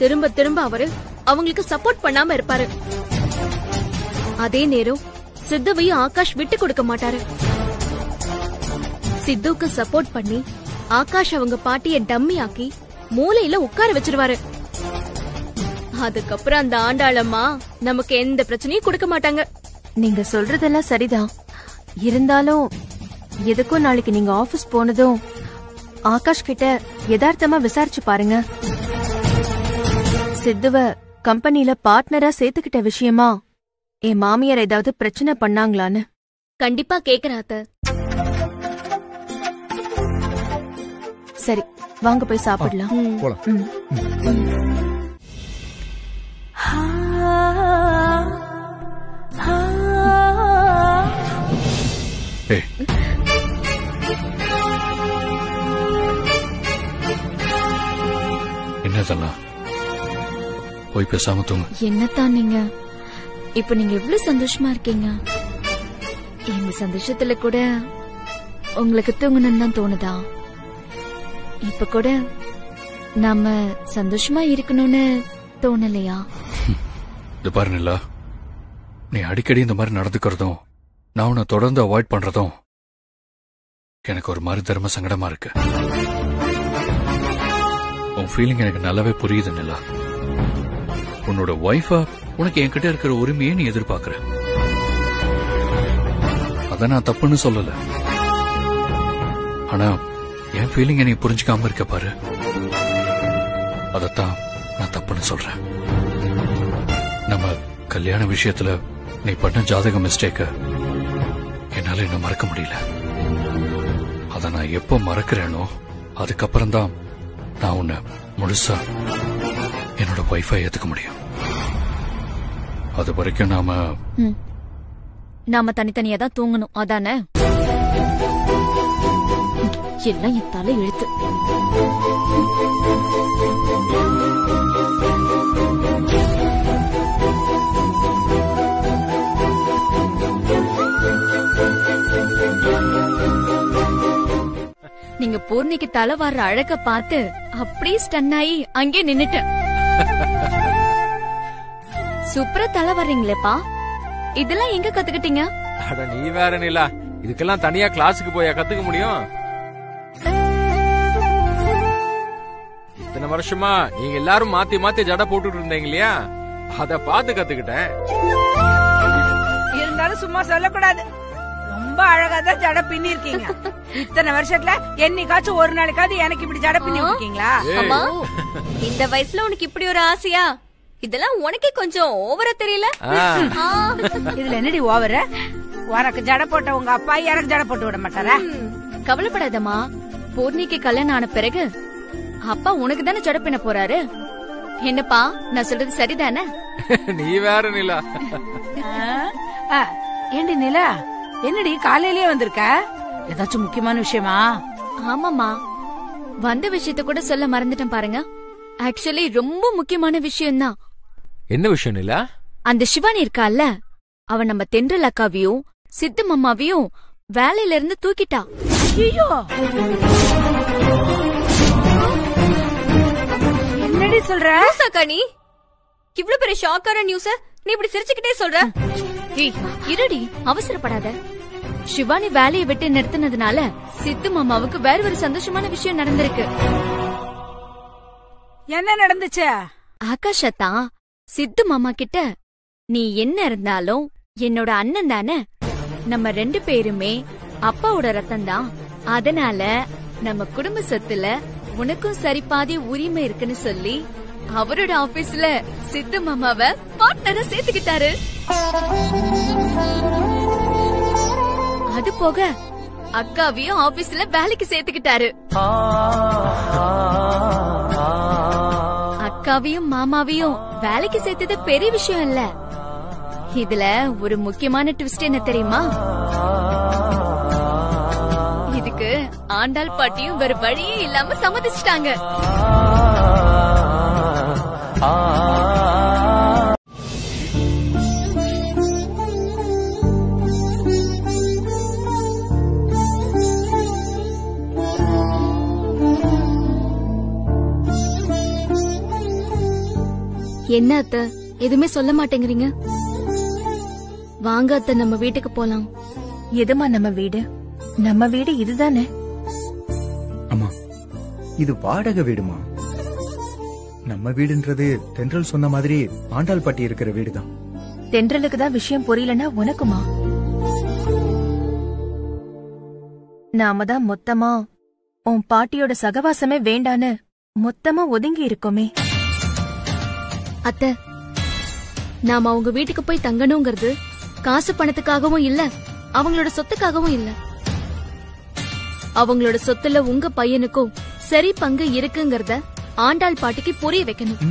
திரும்ப திரும்ப அவரு அவங்களுக்கு சப்போர்ட் பண்ணாம இருப்பாரு. அதே நேரம் சித்துவையும் ஆகாஷ் விட்டு கொடுக்க மாட்டாரு. சித்துக்கு சப்போர்ட் பண்ணி ஆகாஷ் அவங்க பாட்டிய டம்மி ஆக்கி மூலையில உட்கார வச்சிருவாரு. அதுக்கப்புறம் அந்த ஆண்டாளம்மா நமக்கு எந்த பிரச்சனையும் கொடுக்க மாட்டாங்க. நீங்க சொல்றதெல்லாம் சரிதான். இருந்தாலும் எதுக்கும் நாளைக்கு நீங்க ஆபீஸ் போனதும் ஆகாஷ் கிட்ட யதார்த்தமா விசாரிச்சு பாருங்க. சித்துவ கம்பெனில பார்ட்னரா சேர்த்துக்கிட்ட விஷயமா என் மாமியார் ஏதாவது பிரச்சனை பண்ணாங்களான்னு கண்டிப்பா கேக்குறாத்த. சரி வாங்க போய் சாப்பிடலாம். என்னதா போய் பேசாம தூங்க. என்னதான் நீங்க இப்ப நீங்க எவ்வளவு சந்தோஷமா இருக்கீங்க. இந்த சந்தோஷத்துல கூட உங்களுக்கு தூங்கணும்னு தான் தோணுதா? இப்ப கூட நாம சந்தோஷமா இருக்கணும்னு தோணலையா? இது பாருங்களா, நீ அடிக்கடி இந்த மாதிரி நடந்துக்கிறதும் நான் உன்னை தொடர்ந்து அவாய்ட் பண்றதும் எனக்கு ஒரு மாதிரி தர்ம சங்கடமா இருக்கு. உன் ஃபீலிங் எனக்கு நல்லாவே புரியுது நிலா. உன்னோட வைஃபா உனக்கு என்கிட்ட இருக்கிற உரிமையை நீ எதிர்பார்க்கிற. அத நான் தப்புன்னு சொல்லல. ஆனா என் ஃபீலிங்க நீ புரிஞ்சுக்காம இருக்க பாரு, அதத்தான் நான் தப்புன்னு சொல்றேன். நம்ம கல்யாண விஷயத்துல நீ பண்ண ஜாதக மிஸ்டேக்க என்னால இன்னும் மறக்க முடியல. அத நான் எப்ப மறக்கிறேனோ அதுக்கப்புறம் தான் நான் உன்னை முழுசா என்னோட வைஃபை ஏத்துக்க முடியும். அது வரைக்கும் நாம தனித்தனியா தான் தூங்கணும். அதானே எல்லாம் என் தலை எழுத்து. நீங்க பூர்ணிக்கு தலை வர்ற அழக பார்த்து அப்படியே ஸ்டன் ஆகி அங்கே நின்னுட்டேன். சூப்பரா தலை வர்றீங்களேப்பா, இதெல்லாம் எங்க கத்துக்கிட்டீங்க? அட நீ வேற நிலா, இதுக்கெல்லாம் தனியா கிளாஸுக்கு போய் கத்துக்க முடியும்? இத்தனை வருஷமா நீங்க எல்லாரும் மாத்தி மாத்தி ஜட போட்டுட்டு இருந்தீங்க இல்லையா, அத பாத்து கத்துக்கிட்டேன். இருந்தாலும் சும்மா சொல்லக்கூடாது, ரொம்ப அழகாதான் ஜட பின்னி இருக்கீங்க. இத்தனை வருஷத்துல என்னைக்காச்சும் ஒரு நாளைக்காவது எனக்கு இப்படி ஜட பின்னி இருக்கீங்களா? இந்த வயசுல உனக்கு இப்படி ஒரு ஆசையா? இதெல்லாம் உனக்கே கொஞ்சம் ஓவரா தெரியல? இதுல என்னடி ஓவர? உனக்கு ஜட போட்ட உங்க அப்பா எனக்கு ஜட போட்டு விட மாட்டாரா? கவலைப்படாதம்மா, பூர்ணிக்கு கல்யாணம் ஆன பிறகு அப்பா உனக்கு தானே ஜட பின்ன போறாரு. என்னப்பா நான் சொல்றது சரிதானே? நீ வேற நிலா. ஏண்டி நிலா, என்னடி காலையிலேயே வந்திருக்க? ஏதாச்சும் முக்கியமான விஷயமா? ஆமாமா, வந்த விஷயத்த கூட சொல்ல மறந்துட்டேன் பாருங்க. ஆக்சுவலி ரொம்ப முக்கியமான விஷயம் தான். என்ன விஷயம் நிலா? அந்த சிவானி இருக்கால, அவன் நம்ம தென்றல் அக்காவையும் சித்து மாமாவையும் வேலையில இருந்து தூக்கிட்டா. என்னடி சொல்ற கனி? இவ்வளவு பெரிய ஷாக்கான நியூஸ நீ இப்படி சிரிச்சுக்கிட்டே சொல்ற? இருடி, அவசரப்படாத. சிவானி வேலையை விட்டு நிறுத்தினதுனால சித்து மாமாவுக்கு வேற ஒரு சந்தோஷமான விஷயம் நடந்திருக்கு. என்ன நடந்துச்சு? ஆகாஷத்தா சித்து மாமா கிட்ட, நீ என்ன இருந்தாலும் என்னோட அண்ணன் தானே, நம்ம ரெண்டு பேருமே அப்பாவோட ரத்தம் தான், அதனால நம்ம குடும்ப சொத்துல உனக்கும் சரிபாதி உரிமை இருக்குன்னு சொல்லி அவரோட ஆபீஸ்ல சித்து மாமாவை பார்ட்னரா சேர்த்துக்கிட்டாரு. அது போக அக்காவையும் ஆபீஸ்ல வேலைக்கு சேர்த்துக்கிட்டாரு. அக்காவையும் மாமாவையும் வேலைக்கு சேர்த்தது பெரிய விஷயம் இல்ல. இதுல ஒரு முக்கியமான ட்விஸ்ட் என்ன தெரியுமா? இதுக்கு ஆண்டாள் பாட்டியும் வேற வழியே இல்லாம சம்மதிச்சிட்டாங்க. என்ன அத்த எதுமே சொல்ல மாட்டேங்கிறீங்க? வாங்க அத்த நம்ம வீட்டுக்கு போலாம். எதுமா நம்ம வீடு? நம்ம வீடு இதுதானே? அம்மா இது வாடகை வீடுமா? நம்ம வீடுன்றது தென்றல் சொன்ன மாதிரி ஆண்டாள் பட்டி இருக்கிற வீடுதான். தென்றலுக்கு தான் விஷயம் புரியலன்னா உனக்குமா? நாம தான் மொத்தமா உன் பாட்டியோட சகவாசமே வேண்டான்னு மொத்தமா ஒதுங்கி இருக்கோமே. அத்த நாம அவங்க வீட்டுக்கு போய் தங்கணுங்கிறது காசு பணத்துக்காகவும் இல்ல, அவங்களோட சொத்துக்காகவும் இல்ல. அவங்களோட சொத்துல உங்க பையனுக்கும் சரி பங்கு இருக்குங்கறத ஆண்டாள் பாட்டிக்கு புரிய வைக்கணும்.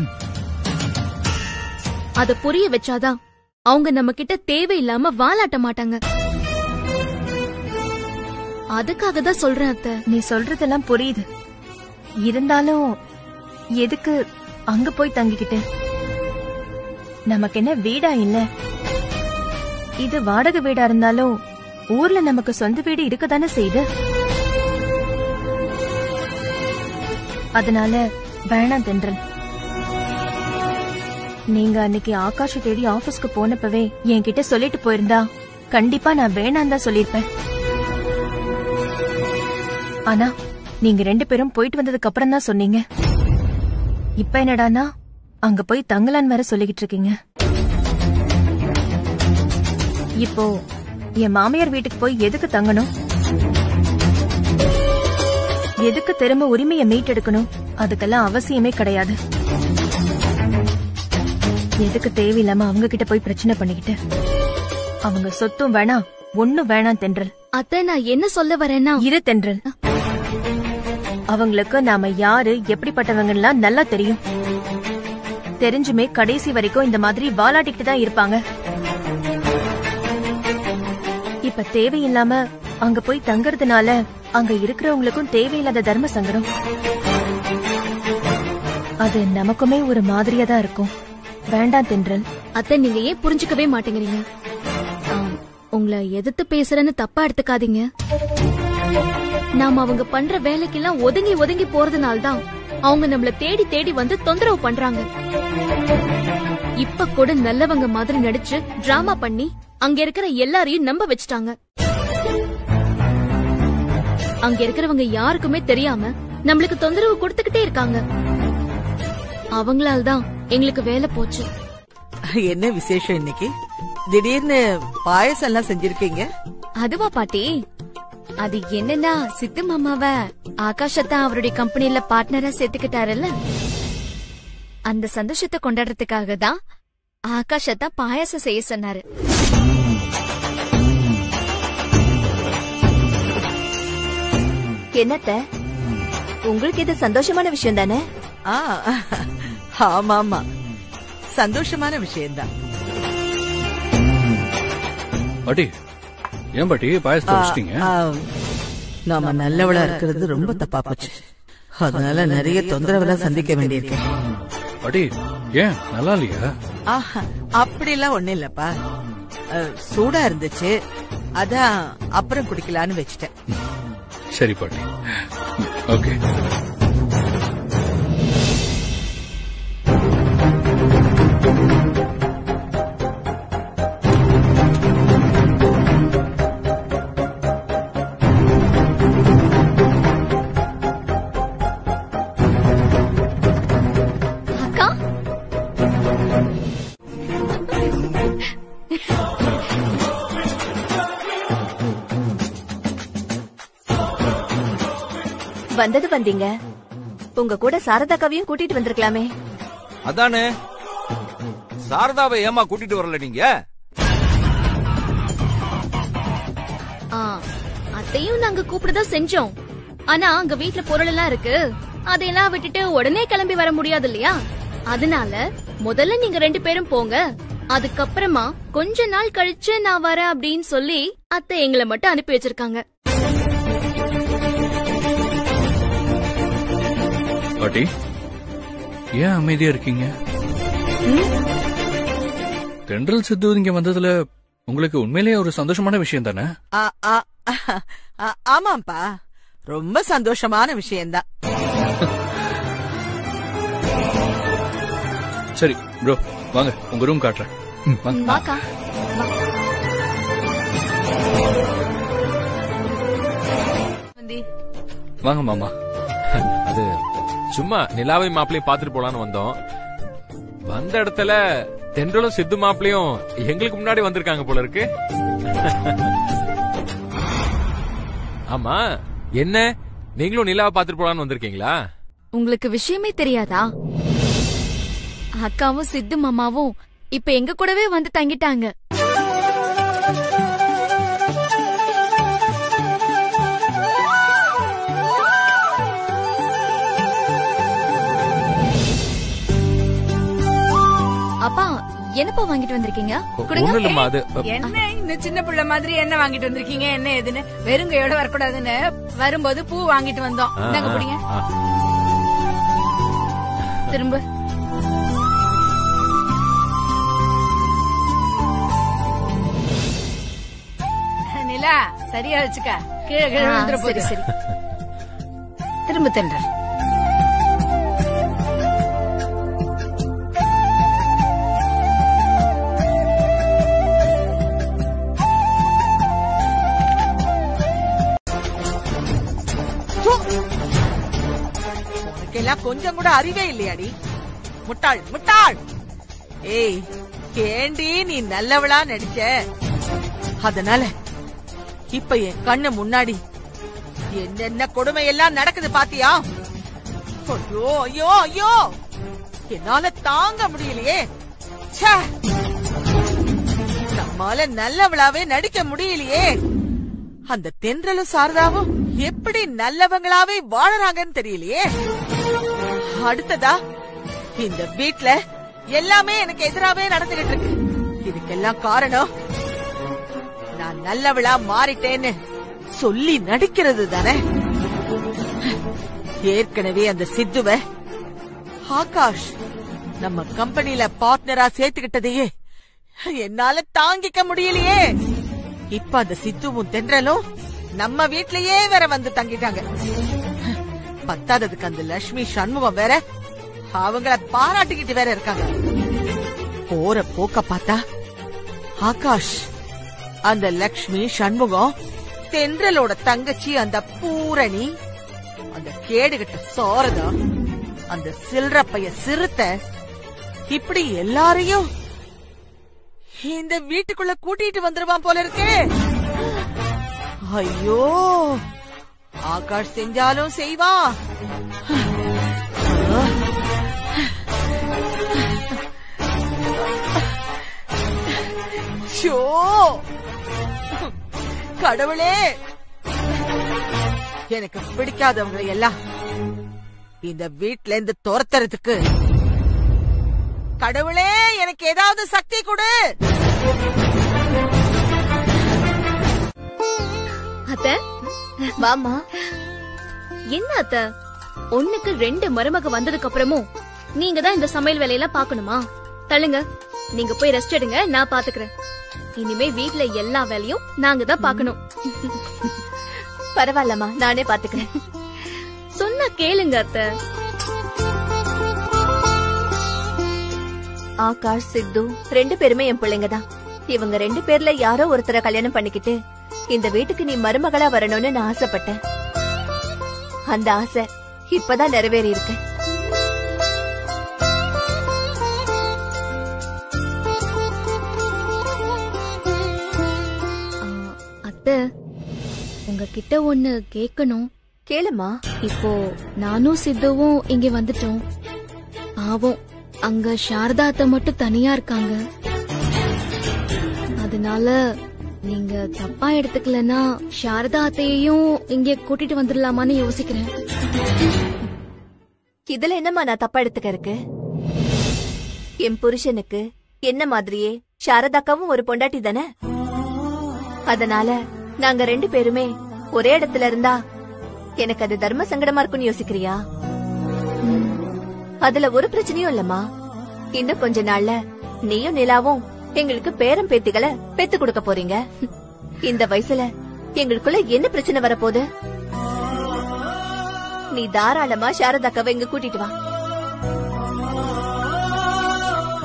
அத புரிய வச்சாதான் அவங்க நம்ம கிட்ட தேவையில்லாம வாலாட்ட மாட்டாங்க. அதுக்காக தான் சொல்றேன் அத்த. நீ சொல்றதெல்லாம் புரியுது, இருந்தாலும் எதுக்கு அங்க போய் தங்கிக்கிட்டு? நமக்கு என்ன வீடா இல்ல? இது வாடகை வீடா இருந்தாலும் ஊர்ல நமக்கு சொந்த வீடு இருக்கதானே செய்து. அதனால வேணாம் தென்றல். நீங்க அன்னைக்கு ஆகாஷ தேடி ஆபீஸ்க்கு போனப்பவே என்கிட்ட சொல்லிட்டு போயிருந்தா கண்டிப்பா நான் வேணாம் தான் சொல்லிருப்பேன். ஆனா நீங்க ரெண்டு பேரும் போயிட்டு வந்ததுக்கு அப்புறம் தான் சொன்னீங்க. இப்ப என்னடானா அங்க போய் தங்கலான்னு வேற சொல்லிக்கிட்டு இருக்கீங்க. இப்போ என் மாமியார் வீட்டுக்கு போய் எதுக்கு தங்கணும்? எதுக்கு திரும்ப உரிமையை மீட்டெடுக்கணும்? அதுக்கெல்லாம் அவசியமே கிடையாது. எதுக்கு தேவையில்லாம அவங்க கிட்ட போய் பிரச்சனை பண்ணிக்கிட்டு? அவங்க சொத்தும் வேணாம், ஒண்ணும் வேணாம் தென்றல். அத்த நான் என்ன சொல்ல வரேன்னா இரு தென்றல், அவங்களுக்கு நாம யாரு எப்படிப்பட்டவங்க நல்லா தெரியும். தெரிஞ்சுமே கடைசி வரைக்கும் இந்த மாதிரி வாலாட்டிக்கிட்டு தான் இருப்பாங்க. இப்ப தேவையில்லாம அங்க போய் தங்கறதுனால அங்க இருக்கிறவங்களுக்கும் தேவையில்லாத தர்ம சங்கடம். அது நமக்குமே ஒரு மாதிரியா தான் இருக்கும். வேண்டாம் தென்றல். அத்தை நீங்க ஏன் புரிஞ்சுக்கவே மாட்டேங்கிறீங்க? உங்களை எதிர்த்து பேசுறேன்னு தப்பா எடுத்துக்காதீங்க. நாம அவங்க பண்ற வேலைக்கெல்லாம் ஒதுங்கி ஒதுங்கி போறதுனால்தான் அவங்க நம்மள தேடி தேடி வந்து தொந்தரவு பண்றாங்க. இப்ப கூட நல்லவங்க மாதிரி நடிச்சு டிராமா பண்ணி அங்க இருக்கிற எல்லாரையும் நம்ப வச்சுட்டாங்க. அங்க இருக்கிறவங்க யாருக்குமே தெரியாம நம்மளுக்கு தொந்தரவு கொடுத்துக்கிட்டே இருக்காங்க. அவங்களால்தான் எங்களுக்கு வேலை போச்சு. என்ன விசேஷம் இன்னைக்கு? திடீர்னு பாயசம் எல்லாம் செஞ்சிருக்கீங்க. அதுவா பாட்டி, அது என்னன்னா சித்து மாமாவ ஆகாஷத்தான் அவருடைய கம்பெனில பார்ட்னரா சேர்த்துக்கிட்டாருல்ல, அந்த சந்தோஷத்தை கொண்டாடுறதுக்காக தான் ஆகாஷத்தான் பாயாசம் செய்ய சொன்னாரு. என்னத்த உங்களுக்கு இது சந்தோஷமான விஷயம் தானே? ஆமா ஆமா சந்தோஷமான விஷயம்தான். பாட்டி ஏன் பாட்டி பாயசத்தை வச்சிட்டீங்க? நாம நல்லவளா இருக்கிறது ரொம்ப தப்பா போச்சு. அதனால நிறைய தொந்தரவுல சந்திக்க வேண்டியிருக்கு. பாட்டி ஏன் நல்லா இல்லையா? அப்படி எல்லாம் ஒண்ணு இல்லப்பா, சூடா இருந்துச்சு அதான் அப்புறம் குடிக்கலான்னு வச்சுட்டேன். சரி பாட்டி, ஓகே. வந்தது வந்தீங்க, உங்க கூட சாரதா கவியும் கூட்டிட்டு வந்திருக்கலாமே. அதானே சாரதாவை ஏமா கூட்டிட்டு வரல நீங்க? அதையும் நாங்க கூப்பிடுதா செஞ்சோம். ஆனா அங்க வீட்டுல பொருள் எல்லாம் இருக்கு, அதையெல்லாம் விட்டுட்டு உடனே கிளம்பி வர முடியாது இல்லையா? அதனால முதல்ல நீங்க ரெண்டு பேரும் போங்க, அதுக்கப்புறமா கொஞ்ச நாள் கழிச்சு நான் வரேன் அப்படின்னு சொல்லி அத்தை எங்களை மட்டும் அனுப்பி வச்சிருக்காங்க. பாட்டி ஏன் அமைதியா இருக்கீங்க? தென்றல் சித்து இங்க வந்ததுல உங்களுக்கு உண்மையிலேயே ஒரு சந்தோஷமான விஷயம் தானே? ஆமாப்பா ரொம்ப சந்தோஷமான விஷயம்தான். சரி ப்ரோ வாங்க உங்க ரூம் காட்டுறேன். வாங்க வாங்க மாமா. அது சும்மா நிலாவை மாப்பிளையும் பாத்துட்டு போலான்னு வந்தோம். வந்த இடத்துல தென்றலும் சித்து மாப்பிளையும் எங்களுக்கு முன்னாடி வந்திருக்காங்க போல இருக்கு. ஆமா என்ன நீங்களும் நிலாவை பாத்துட்டு போலான்னு வந்திருக்கீங்களா? உங்களுக்கு விஷயமே தெரியாதா? அக்காவும் சித்து மாமாவும் இப்ப எங்க கூடவே வந்து தங்கிட்டாங்க. அப்பா என்னப்பா வாங்கிட்டு வந்திருக்கீங்க? என்ன இந்த சின்ன பிள்ளை மாதிரி என்ன வாங்கிட்டு வந்திருக்கீங்க என்ன எதுன்னு வெறுங்கையோட வரக்கூடாதுன்னு வரும்போது பூ வாங்கிட்டு வந்தோம். நாங்க பிடிங்க திரும்ப. நிலா சரியா வச்சுக்கா, கீழே கீழே வந்துற போது சரி திரும்ப தென்ற. கொஞ்சம் கூட அறிவே இல்லையாடி முட்டாள் முட்டாள். ஏய் ஏண்டி நீ நல்லவளா நடிச்ச, அதனால இப்ப என் கண்ணு முன்னாடி என்னென்ன கொடுமை எல்லாம் நடக்குது பாத்தியா? ஐயோ ஐயோ ஐயோ என்னால தாங்க முடியலையே. நம்மால நல்லவளாவே நடிக்க முடியலையே. அந்த தென்றலும் சாரதாவும் எப்படி நல்லவங்களாவே வாழறாங்கன்னு தெரியலையே. அடுத்ததா இந்த வீட்ல எல்லாமே எனக்கு எதிராவே நடந்துகிட்டு இருக்கு. இதுக்கெல்லாம் காரணம் நான் நல்லவளா மாறிட்டேன்னு சொல்லி நடிக்கிறது தானே. ஏற்கனவே அந்த சித்துவ ஆகாஷ் நம்ம கம்பெனில பார்ட்னரா சேர்த்துக்கிட்டதையே என்னால தாங்கிக்க முடியலையே. இப்ப அந்த சித்துவும் தென்றலும் நம்ம வீட்லயே வேற வந்து தங்கிட்டாங்க. பத்தாததுக்கு அந்த லட்சுமி சண்முகம் வேற அவங்கள பாராட்டிக்கிட்டு வேற இருக்காங்க. போற போக்க பார்த்தா ஆகாஷ் அந்த லட்சுமி சண்முகம் தென்றலோட தங்கச்சி அந்த பூரணி அந்த கேடுகிட்ட சாரதா அந்த சில்ற பைய சிறுத்த இப்படி எல்லாரையும் இந்த வீட்டுக்குள்ள கூட்டிட்டு வந்துருவான் போல இருக்கு. ஐயோ ஆகாஷ் செஞ்சாலும் செய்வா. ஷோ கடவுளே, எனக்கு பிடிக்காதவங்க எல்லாம் இந்த வீட்ல இருந்து துரத்துறதுக்கு கடவுளே எனக்கு ஏதாவது சக்தி கொடு. அத்தை மாமா என்ன அத்தை ஒண்ணுக்கு ரெண்டு மருமக வந்ததுக்கு அப்புறமும் நீங்க தான் இந்த சமையல் வேலையெல்லாம் பாக்கணுமா? தள்ளுங்க, நீங்க போய் ரெஸ்ட் எடுங்க, நான் பாத்துக்கிறேன். இனிமே வீட்டுல எல்லா வேலையும் நாங்க தான் பாக்கணும். பரவாயில்லம்மா நானே பாத்துக்கிறேன். சொன்னா கேளுங்க அத்தை. ஆகாஷ் சித்து ரெண்டு பேருமே என் பிள்ளைங்கதான். இவங்க ரெண்டு பேர்ல யாரோ ஒருத்தரை கல்யாணம் பண்ணிக்கிட்டு இந்த வீட்டுக்கு நீ மருமகளா வரணும்னு நான் ஆசைப்பட்டேன். அந்த ஆசை இப்பதான் நிறைவேறி இருக்கு. அத்தை உங்ககிட்ட ஒண்ணு கேட்கணும். கேளுமா. இப்போ நானும் சித்துவும் இங்க வந்துட்டோம். பாவம் அங்க சாரதா அத்தை மட்டும் தனியா இருக்காங்க. அதனால நீங்க தப்பா எடுத்துக்கலன்னா சாரதா அத்தையையும் இங்க கூட்டிட்டு வந்துடலாமான்னு யோசிக்கிறேன். இதுல என்னமா நான் தப்பா எடுத்துக்க இருக்கு? என் புருஷனுக்கு என்ன மாதிரியே சாரதாக்காவும் ஒரு பொண்டாட்டி தானே. அதனால நாங்க ரெண்டு பேருமே ஒரே இடத்துல இருந்தா எனக்கு அது தர்ம சங்கடமா இருக்குன்னு யோசிக்கிறியா? அதுல ஒரு பிரச்சனையும் இல்லம்மா. இன்னும் கொஞ்ச நாள்ல நீயும் நிலாவும் எங்களுக்கு பேரம் பேத்திகளை பெத்து கொடுக்க போறீங்க. இந்த வயசுல எங்களுக்குள்ள என்ன பிரச்சனை வரப்போகுது? நீ தாராளமா சாரதாக்காவை இங்க கூட்டிட்டு வா.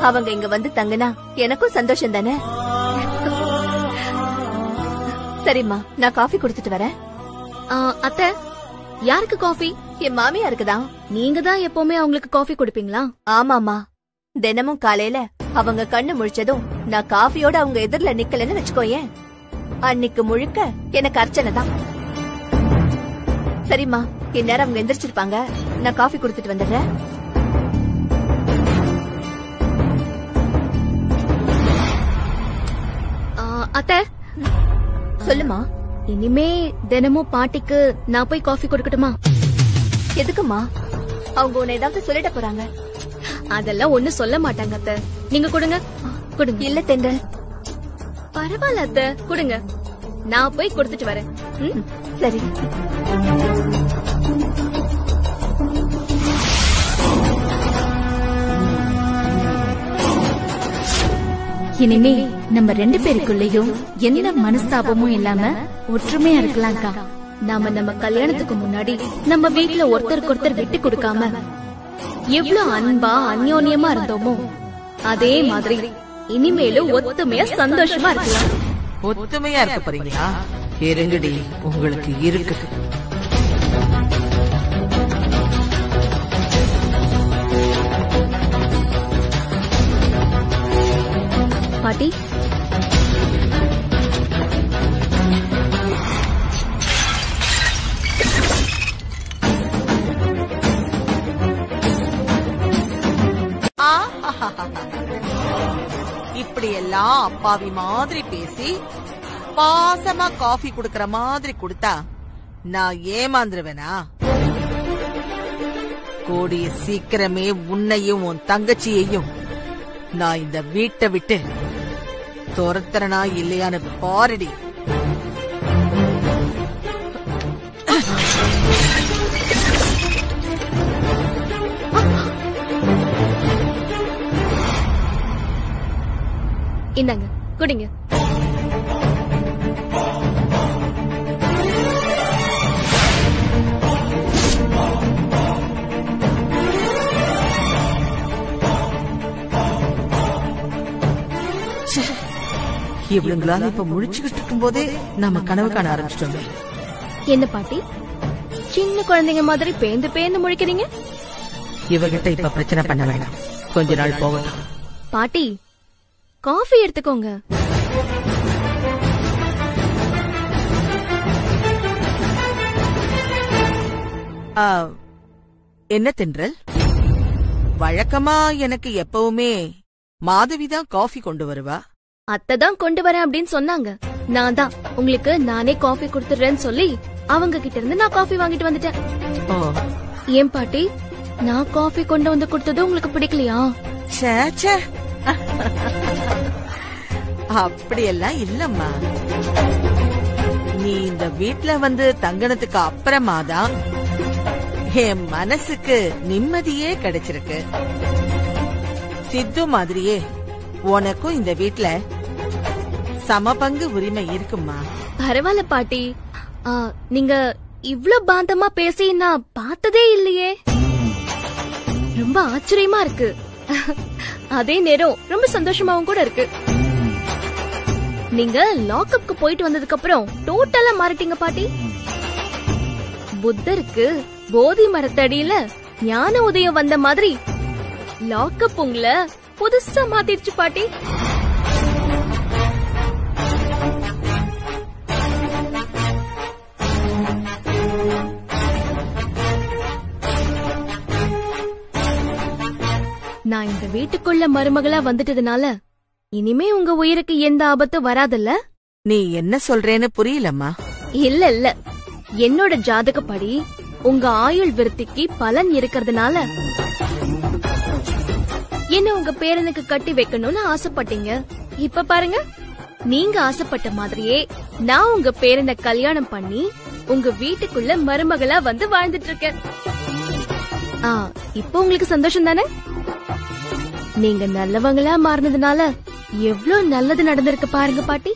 அவங்க இங்க வந்து தங்கினா எனக்கும் சந்தோஷம் தானே. சரிம்மா, நான் காஃபி குடுத்துட்டு வரேன். அத்தை, யாருக்கு காஃபி? என் மாமியா இருக்குதான். நீங்க தான் எப்பவுமே அவங்களுக்கு காஃபி குடுப்பீங்களா? ஆமாமா, தினமும் காலையில அவங்க கண்ணு முழிச்சதும் நான் காஃபியோட அவங்க எதிரில நிக்கலன்னு வச்சுக்கோயே, அன்னைக்கு முழுக்க எனக்கு அர்ச்சனை தான். சரிம்மா, இந்நேரம் அவங்க எந்திரிச்சிருப்பாங்க, நான் காஃபி குடுத்துட்டு வந்துடுறேன். அத்தை சொல்லுமா, இனிமே தினமும் பாட்டிக்கு நான் போய் காஃபி கொடுக்கட்டுமா? எதுக்குமா? அவங்க உன்னை ஏதாவது சொல்லிட போறாங்க. அதெல்லாம் ஒண்ணு சொல்ல மாட்டாங்க அத்தை, நீங்க கொடுங்க. கொடுங்க. இல்ல தெண்டல், பரவாயில்ல அத்தை, கொடுங்க, நான் போய் கொடுத்துட்டு வரேன். சரி. இனிமே நம்ம ரெண்டு பேருக்குள்ளயும் எந்த மனஸ்தாபமும் இல்லாம ஒற்றுமையா இருக்கலாம்க்கா. நாம நம்ம கல்யாணத்துக்கு முன்னாடி நம்ம வீட்டுல ஒருத்தருக்கு ஒருத்தர் விட்டு கொடுக்காம எவ்வளவு அன்பா அந்யோன்யமா இருந்தோமோ அதே மாதிரி இனிமேலும் ஒத்துமையா சந்தோஷமா இருக்கலாம். ஒத்துமையா இருக்க போறீங்களா? இருங்கடி, உங்களுக்கு இருக்கு. பாட்டி, இப்படி எல்லாம் அப்பாவி மாதிரி பேசி பாசமா காஃபி குடுக்கற மாதிரி குடுத்தா நான் ஏமாந்துருவேனா? கூடிய சீக்கிரமே உன்னையும் உன் தங்கச்சியையும் நான் இந்த வீட்டை விட்டு துரத்துறனா இல்லையான்னு பாருடி. இந்தாங்க குடிங்க. இவளுங்களால இப்ப முடிச்சுக்கிட்டு இருக்கும் போதே நாம கனவு காண ஆரம்பிச்சிட்டோமே. என்ன பாட்டி, சின்ன குழந்தைங்க மாதிரி பேந்து பேந்து முழிக்கிறீங்க? இவகிட்ட இப்ப பிரச்சனை பண்ண வேண்டாம், கொஞ்ச நாள் போகலாம். பாட்டி, காஃபி எடுத்துக்கோங்க. என்ன தென்றல், வழக்கமா எனக்கு எப்பவுமே மாதவிதான் காஃபி கொண்டு வருவா. அத்ததான் கொண்டு வரேன் அப்படின்னு சொன்னாங்க. நான் தான் உங்களுக்கு நானே காஃபி குடுத்துறேன்னு சொல்லி அவங்க கிட்ட இருந்து நான் காஃபி வாங்கிட்டு வந்துட்டேன். ஏன் பாட்டி, நான் காஃபி கொண்டு வந்து குடுத்ததும் உங்களுக்கு பிடிக்கலையா? அப்படியெல்லாம் இல்லம்மா, நீ இந்த வீட்டுல வந்து தங்கினதுக்கு அப்புறமாதான் என் மனசுக்கு நிம்மதியே கிடைச்சிருக்கு. சித்து மாதிரியே உனக்கும் இந்த வீட்டுல சமபங்கு உரிமை இருக்குமா? பரவாயில்ல பாட்டி, நீங்க இவ்ளோ பாந்தமா பேசி நான் பார்த்ததே இல்லையே, ரொம்ப ஆச்சரியமா இருக்கு. அதே நேரம் ரொம்ப சந்தோஷமாவும் கூட இருக்கு. நீங்க லாக்அப்க்கு போயிட்டு வந்ததுக்கு அப்புறம் டோட்டலா மாறிட்டீங்க பாட்டி. புத்தருக்கு போதி மரத்தடியில ஞான உதயம் வந்த மாதிரி லாக்அப் உங்கள புதுசா மாத்திடுச்சு பாட்டி. நான் இந்த வீட்டுக்குள்ள மருமகளா வந்துட்டதுனால இனிமே உங்க உயிருக்கு எந்த ஆபத்தும் வராதுல்ல? நீ என்ன சொல்றேன்னு புரியலம்மா. இல்ல இல்ல, என்னோட ஜாதகப்படி உங்க ஆயுள் விருத்திக்கு பலன் இருக்கிறதுனால என்ன உங்க பேரனுக்கு கட்டி வைக்கணும்னு ஆசைப்பட்டீங்க. இப்ப பாருங்க, நீங்க ஆசைப்பட்ட மாதிரியே நான் உங்க பேரனை கல்யாணம் பண்ணி உங்க வீட்டுக்குள்ள மருமகளா வந்து வாழ்ந்துட்டு இருக்கேன். இப்போ உங்களுக்கு சந்தோஷம் தானே? நீங்க நல்லவங்களா மாறினதுனால எவ்வளவு நல்லது நடந்திருக்கு பாருங்க பாட்டி.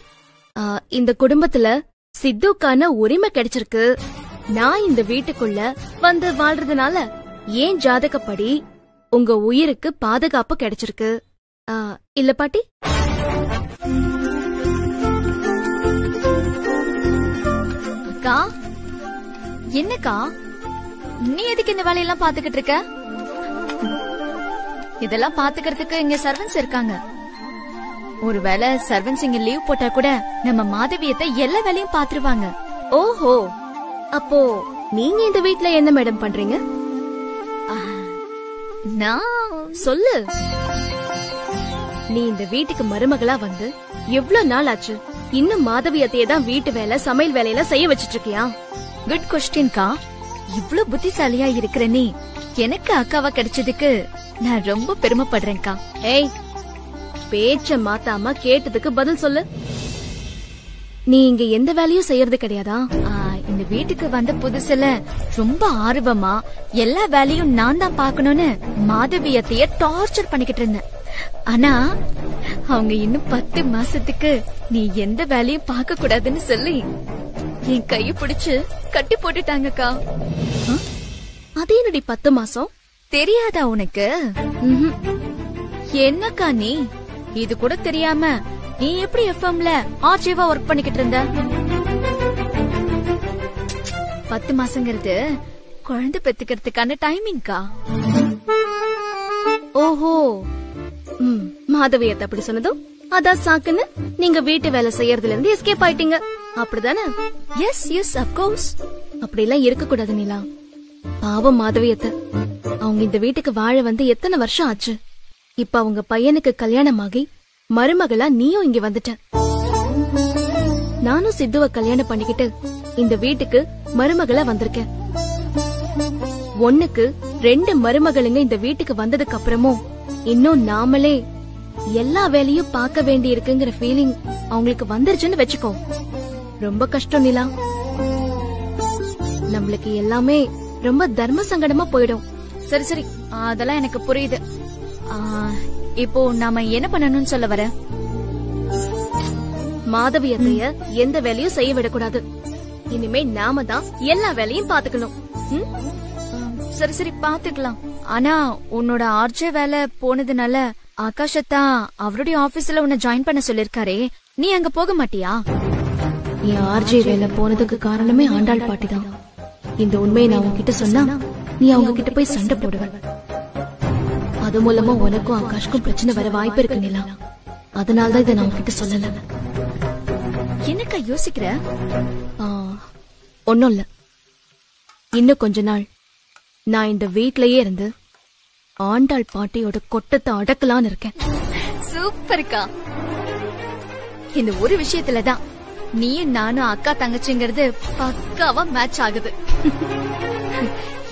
இந்த குடும்பத்துல சித்துக்கான உரிமை கிடைச்சிருக்கு. நான் இந்த வீட்டுக்குள்ள வந்து வாழ்றதுனால ஏன் ஜாதகப்படி உங்க உயிருக்கு பாதுகாப்பு கிடைச்சிருக்கு. இல்ல பாட்டி. அக்கா என்னக்கா நீ எதுக்கு இந்த வேலையெல்லாம் பாத்துக்கிட்டு இருக்க? இதெல்லாம் பாத்துக்கிறதுக்கு இங்க சர்வன்ஸ் இருக்காங்க. ஒருவேளை சர்வன்ஸ் இங்க லீவ் போட்டா கூட நம்ம மாதவியத்தை எல்லா வேலையும் பாத்துருவாங்க. ஓஹோ, அப்போ நீங்க இந்த வீட்டுல என்ன மேடம் பண்றீங்க? நான் சொல்லு, நீ இந்த வீட்டுக்கு மருமகளா வந்து எவ்வளவு நாள் ஆச்சு? இன்னும் மாதவியத்தையே தான் வீட்டு வேலை சமையல் வேலையெல்லாம் செய்ய வச்சிட்டு இருக்கியா? குட் க்வெஸ்சன்க்கா. இவ்வளவு புத்திசாலியா இருக்கிற நீ எனக்கு அக்காவா கிடைச்சதுக்கு நான் ரொம்ப பெருமைப்படுறேன்க்கா. ஏய், பேச்ச மாத்தாம கேட்டதுக்கு பதில் சொல்லு. நீ இங்க எந்த வேலையும் செய்யறது கிடையாதா? இந்த வீட்டுக்கு வந்த புதுசுல ரொம்ப ஆர்வமா எல்லா வேலையும் நான் தான் பாக்கணும்னு மாதவியத்தையே டார்ச்சர் பண்ணிக்கிட்டு இருந்தேன். ஆனா அவங்க இன்னும் 10 மாசத்துக்கு நீ எந்த வேலையும் பாக்க கூடாதுன்னு சொல்லி என் கைய பிடிச்சு கட்டி போட்டுட்டாங்கக்கா. அதே என்னடி 10 மாசம் தெரியாதா உனக்கு? என்னக்கா நீ இது கூட தெரியாம நீ எப்படி எஃப்எம்ல ஆர்ஜேவா வொர்க் பண்ணிக்கிட்டு இருந்த? 10 மாசங்கிறது குழந்தை பெத்துக்கிறதுக்கான டைமிங்கா? ஓஹோ, மாதவியத்தை அப்படி சொன்னதும் அதான் சாக்குன்னு நீங்க வீட்டு வேலை செய்யறதுல இருந்து எஸ்கேப் ஆயிட்டீங்க, அப்படிதானே? Yes yes, of course. அப்படி எல்லாம் இருக்க கூடாது நீலா. பாவம் மாதவியத்தை, அவங்க இந்த வீட்டுக்கு வாழ வந்து எத்தனை வருஷம் ஆச்சு. இப்ப அவங்க பையனுக்கு கல்யாணமாகி மருமகளா நீயும் இங்க வந்துட்ட. நானும் சித்துவ கல்யாணம் பண்ணிக்கிட்டு இந்த வீட்டுக்கு மருமகளா வந்திருக்கேன். 1க்கு 2 மருமகளுங்க இந்த வீட்டுக்கு வந்ததுக்கு அப்புறமும் இன்னும் நாமளே எல்லா வேலையும் பார்க்க வேண்டி இருக்குங்கிற ஃபீலிங் அவங்களுக்கு வந்துருச்சுன்னு வச்சுக்கோ. ரொம்ப கஷ்டம் நிலா, நம்மளுக்கு எல்லாமே ரொம்ப தர்ம சங்கடமா போயிடும். சரி சரி, அதெல்லாம் எனக்கு புரியுது. இப்போ நாம என்ன பண்ணணும்னு சொல்ல வர? மாதவியத்தைய எந்த வேலையும் செய்ய விடக்கூடாது. இனிமே நாம தான் எல்லா வேலையும் பாத்துக்கணும். சரி சரி, பாத்துக்கலாம். ஆனா உன்னோட ஆர்ஜே வேலை போனதுனால ஆகாஷத்தா அவருடைய ஆபீஸ்ல உன்னை ஜாயின் பண்ண சொல்லிருக்காரே, நீ அங்க போக மாட்டியா? என் ஆர்ஜே வேலை போனதுக்கு காரணமே ஆண்டாள் பாட்டிதான். இந்த உண்மையை நான் உங்ககிட்ட சொன்னா நீ அவங்க கிட்ட போய் சண்டை போடுவ. அது மூலமா உனக்கும் ஆகாஷ்க்கும் பிரச்சனை வர வாய்ப்பு இருக்கு நிலா. அதனாலதான் இதை நான் உங்ககிட்ட சொல்லல. என்னக்கா யோசிக்கிற? ஒன்னும் இல்ல, இன்னும் கொஞ்ச நாள் நான் இந்த வீட்லயே இருந்து ஆண்டாள் பாட்டியோட கொட்டத்தை அடக்கலான்னு இருக்கேன். சூப்பர்க்கா. இந்த ஒரு விஷயத்துலதான் நீயும் நானும் அக்கா தங்கச்சிங்கிறது பக்காவா மேட்ச் ஆகுது.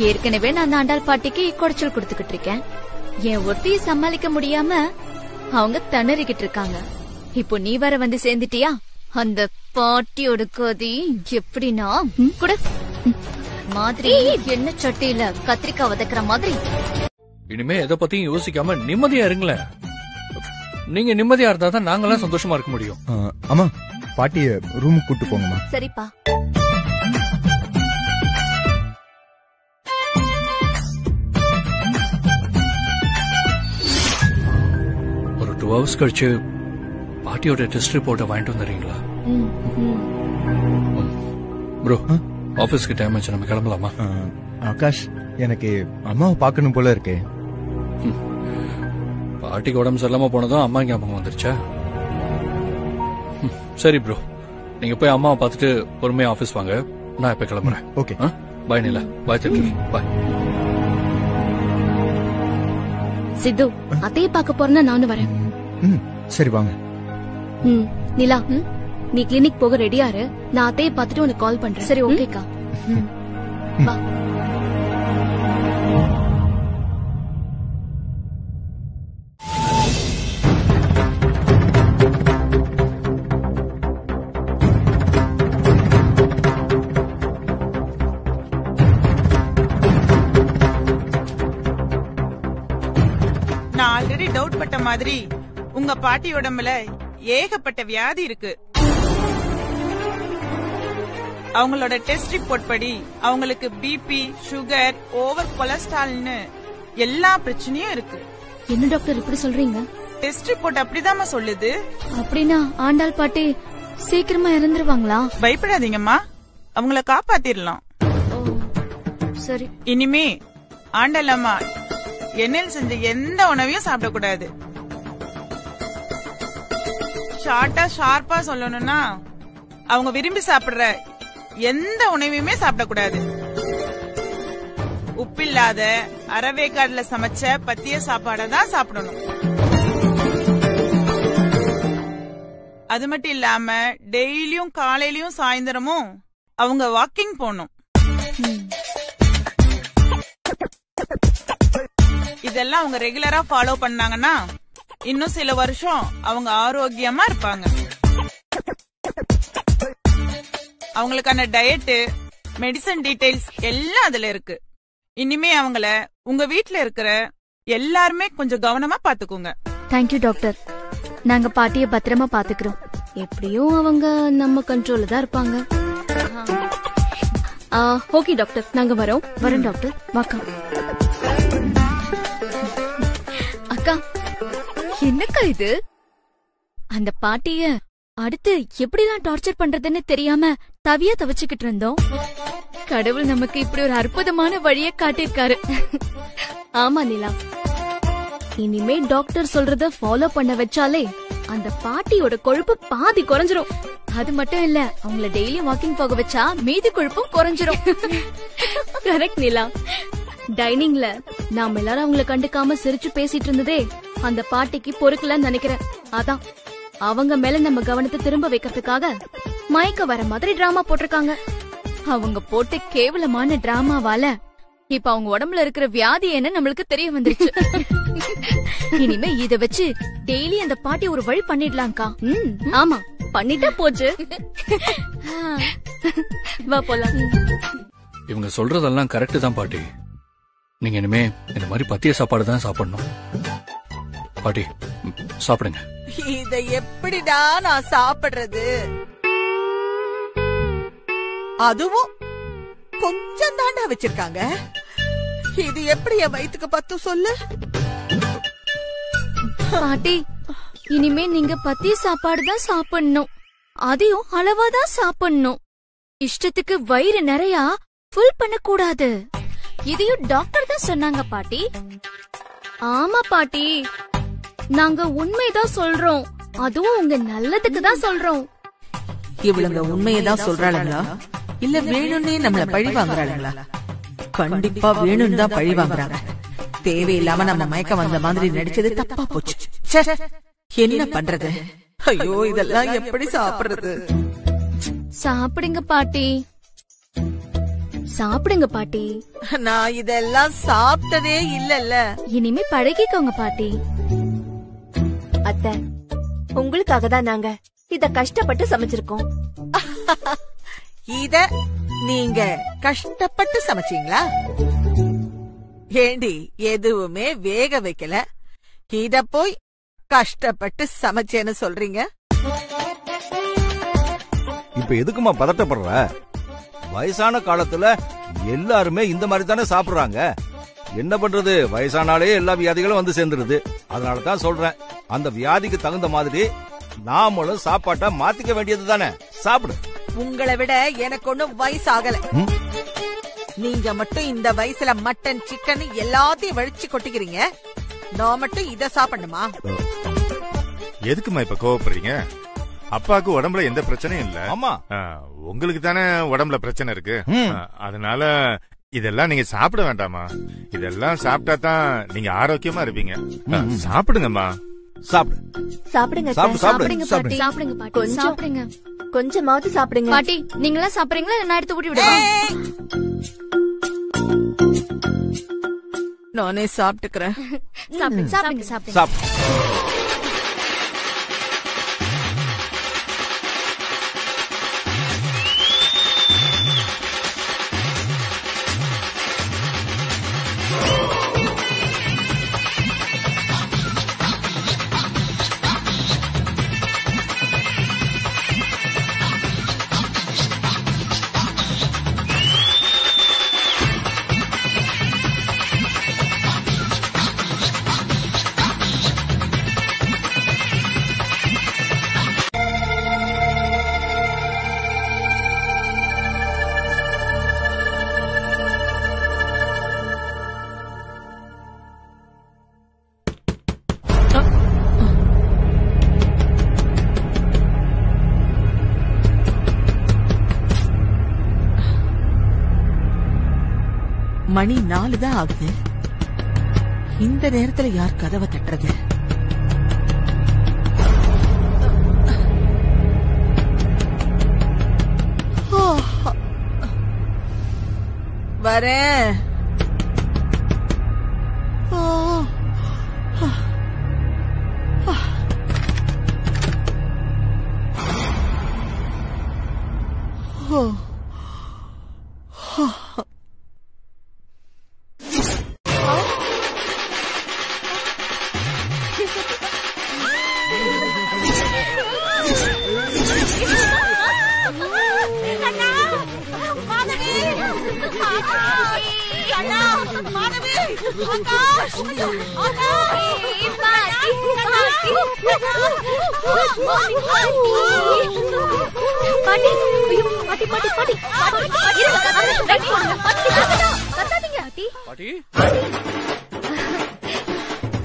ஏற்கனவே நான் ஆண்டாள் பாட்டிக்கு குடைச்சல் கொடுத்துக்கிட்டு இருக்கேன். என் ஒருத்தையும் சமாளிக்க முடியாம அவங்க திணறிக்கிட்டு இருக்காங்க. இப்போ நீ வேற வந்து சேர்ந்துட்டியா? அந்த பாட்டியோட கதி எப்படின்னா கூட மாதிரி என்ன சட்டியில கத்திரிக்காய் வதக்குற மாதிரி. இனிமே எதை பத்தியும் யோசிக்காம நிம்மதியா இருங்களேன். நீங்க நிம்மதியா இருந்தாதான் நாங்களாம் சந்தோஷமா இருக்க முடியும். ஆமா, பாட்டிய ரூம் கூட்டு போங்கம்மா. சரிப்பா. ஒரு 2 hours கழிச்சு பாட்டியோட டெஸ்ட் ரிப்போர்ட்டை வாங்கிட்டு வந்துடுறீங்களா? ப்ரோ, ஆபீஸ்க்கு டைம் ஆச்சு, நம்ம கிளம்பலாமா? ஆகாஷ், எனக்கு அம்மாவை பாக்கணும் போல இருக்கே. பாட்டிக்கு உடம்பு சரியில்லாம போனதும் அம்மா ஞாபகம் வந்துருச்சா? சரி ப்ரோ, நீங்க போய் அம்மாவை பாத்துட்டு பொறுமையா ஆபீஸ் வாங்க. நான் இப்ப கிளம்புறேன். ஓகே, பாய் நீலா. பாய் சத்ரு. பாய் சித்து. அத்தையை பார்க்க போறேன்னா நானும் வரேன். சரி வாங்க. நிலா, நீ கிளினிக் போக ரெடியா இரு. நான் அதையே பாத்துட்டு உனக்கு கால் பண்றேன். சரி, ஓகேக்கா. நான் ஆல்ரெடி டவுட் பட்ட மாதிரி உங்க பாட்டி உடம்புல ஏகப்பட்ட வியாதி இருக்கு. அவங்களோட டெஸ்ட் ரிப்போர்ட் படி அவங்களுக்கு பிபி, சுகர், ஓவர் கொலஸ்ட்ரால்னு எல்லா பிரச்சனையும் இருக்கு. என்ன டாக்டர் இப்படி சொல்றீங்க? டெஸ்ட் ரிப்போர்ட் அப்படிதாம்மா சொல்லுது. அப்படின்னா ஆண்டாள் பாட்டி சீக்கிரமா இறந்துருவாங்களா? பயப்படாதீங்கம்மா, அவங்கள காப்பாத்திரலாம். சரி, இனிமே ஆண்டாள் அம்மா எண்ணெயில் செஞ்ச எந்த உணவையும் சாப்பிடக்கூடாது. ஷார்ட்டா ஷார்ப்பா சொல்லணும்னா அவங்க விரும்பி சாப்பிடுற எந்த உணவையுமே சாப்பிடக்கூடாது. உப்பில்லாத அரவேக்காடுல சமைச்ச பத்திய சாப்பாடதான் சாப்பிடணும். அது மட்டும் இல்லாம டெய்லியும் காலையிலயும் சாயந்தரமும் அவங்க வாக்கிங் போகணும். இதெல்லாம் அவங்க ரெகுலரா ஃபாலோ பண்ணாங்கன்னா இன்னும் சில வருஷம் அவங்க ஆரோக்கியமா இருப்பாங்க. அவங்களுக்கான டயட், மெடிசன் டீடைல்ஸ் எல்லாம் அதுல இருக்கு. இனிமே அவங்கள உங்க வீட்டுல இருக்கிற எல்லாருமே கொஞ்சம் கவனமா பாத்துக்கோங்க. தேங்க்யூ டாக்டர், நாங்க பாட்டிய பத்திரமா பாத்துக்கிறோம். எப்படியும் அவங்க நம்ம கண்ட்ரோல்ல தான் இருப்பாங்க. ஓகே டாக்டர், நாங்க வரோம். வரோம் டாக்டர், வாக்கம். அக்கா, என்னக்கா இது? அந்த பாட்டிய அடுத்து எப்படிதான் டார்ச்சர் பண்றதுன்னு தெரியாம தவியா தவிச்சுக்கிட்டு இருந்தோம். கடவுள் நமக்கு இப்படி ஒரு அற்புதமான வழிய காட்டியிருக்காரு. ஆமா நிலா, இனிமே டாக்டர் சொல்றத ஃபாலோ பண்ண வச்சாலே அந்த பாட்டியோட கொழுப்பு பாதி குறைஞ்சிரும். அது மட்டும் இல்ல, அவங்கள டெய்லி வாக்கிங் போக வச்சா மீதி கொழுப்பும் குறைஞ்சிரும். கரெக்ட் நிலா. டைனிங்ல நாம எல்லாரும் அவங்கள கண்டுக்காம சிரிச்சு பேசிட்டு இருந்ததே அந்த பாட்டிக்கு பொறுக்கலன்னு நினைக்கிறேன். அதான் அவங்க மேல நம்ம கவனத்தை திரும்ப வைக்கிறதுக்காக மயக்க வர மாதிரி டிராமா போட்டிருக்காங்க. அவங்க போட்ட கேவலமான டிராமாவால இப்ப அவங்க உடம்புல இருக்கிற வியாதி என்ன நம்மளுக்கு தெரிய வந்துருச்சு. இனிமே இத வச்சு டெய்லி அந்த பாட்டி ஒரு வழி பண்ணிடலாம்க்கா. ஆமா, பண்ணிட்டா போச்சு. வா போலாம். இவங்க சொல்றதெல்லாம் கரெக்ட் தான் பாட்டி. நீங்க இனிமே இந்த மாதிரி பத்திய சாப்பாடு தான் சாப்பிடணும். பாட்டி சாப்பிடுங்க. இத எப்படிடா நான் சாப்பிடுறது? அதுவும் கொஞ்சம் தாண்டா வச்சிருக்காங்க. இது எப்படி என் வயித்துக்கு பத்து சொல்லு? பாட்டி, இனிமே நீங்க பத்திய சாப்பாடுதான் சாப்பிடணும். அதையும் அளவாதான் சாப்பிடணும். இஷ்டத்துக்கு வயிறு நிறைய ஃபுல் பண்ண கூடாது. இதையும் டாக்டர் தான் சொன்னாங்க பாட்டி. ஆமா பாட்டி, நாங்க உண்மைதான் சொல்றோம். அதுவும் உங்க நல்லதுக்கு தான் சொல்றோம். இவளுங்க உண்மையதான் சொல்றாளுங்களா இல்ல வேணும்னே நம்மள பழி வாங்குறாளுங்களா? கண்டிப்பா வேணும் தான் பழி வாங்குறாங்க. தேவையில்லாம நம்ம மயக்க வந்த மாதிரி நடிச்சது தப்பா போச்சு. என்ன பண்றது? ஐயோ, இதெல்லாம் எப்படி சாப்பிடுறது? சாப்பிடுங்க பாட்டி, சாப்பிடுங்க பாட்டி. நான் இதெல்லாம் சாப்பிட்டதே இல்லல்ல. இனிமே பழகிக்கோங்க பாட்டி. அத்தை, உங்களுக்காக தான் நாங்க இத கஷ்டப்பட்டு சமைச்சிருக்கோம். இத நீங்க கஷ்டப்பட்டு சமைச்சீங்களா? ஏண்டி எதுவுமே வேக வைக்கல, இத போய் கஷ்டப்பட்டு சமைச்சேன்னு சொல்றீங்க? இப்ப எதுக்குமா பதட்டப்படுற? வயசான காலத்துல எல்லாருமே இந்த மாதிரி தானே சாப்பிடுறாங்க. என்ன பண்றது, வயசானாலே எல்லா வியாதிகளும் வந்து சேர்ந்துருது. அதனாலதான் சொல்றேன், அந்த வியாதிக்கு தகுந்த மாதிரி நாமளும் சாப்பாட்ட மாத்திக்க வேண்டியது தானே. சாப்பிடு. உங்களை விட எனக்கு ஒன்னும் வயசாகல. நீங்க மட்டும் இந்த வயசுல மட்டன் சிக்கன் எல்லாத்தையும் வழிச்சு கொட்டிக்கிறீங்க. நான் மட்டும் இத சாப்பிடணுமா? எதுக்குமா இப்ப கோவப்படுறீங்க? அப்பாவுக்கு உடம்புல எந்த பிரச்சனையும் இல்ல. ஆமா, உங்களுக்கு தானே உடம்புல பிரச்சனை இருக்கு. அதனால இதெல்லாம் நீங்க சாப்பிட வேண்டாமா. இதெல்லாம் சாப்பிட்டா தான் நீங்க ஆரோக்கியமா இருப்பீங்க. சாப்பிடுங்கம்மா, சாப்பிடுங்க. சாப்பிடுங்க, கொஞ்சமாவது சாப்பிடுங்க. பாட்டி, நீங்களா சாப்பிடுறீங்களா? நான் எடுத்து ஊட்டி விடுறேன். நானே சாப்பிட்டுக்கிறேன். சாப்பிடுங்க சாப்பிடுங்க சாப்பிடுங்க. மணி 4 தான் ஆகுது. இந்த நேரத்துல யார் கதவை தட்டுறது? வரேன்.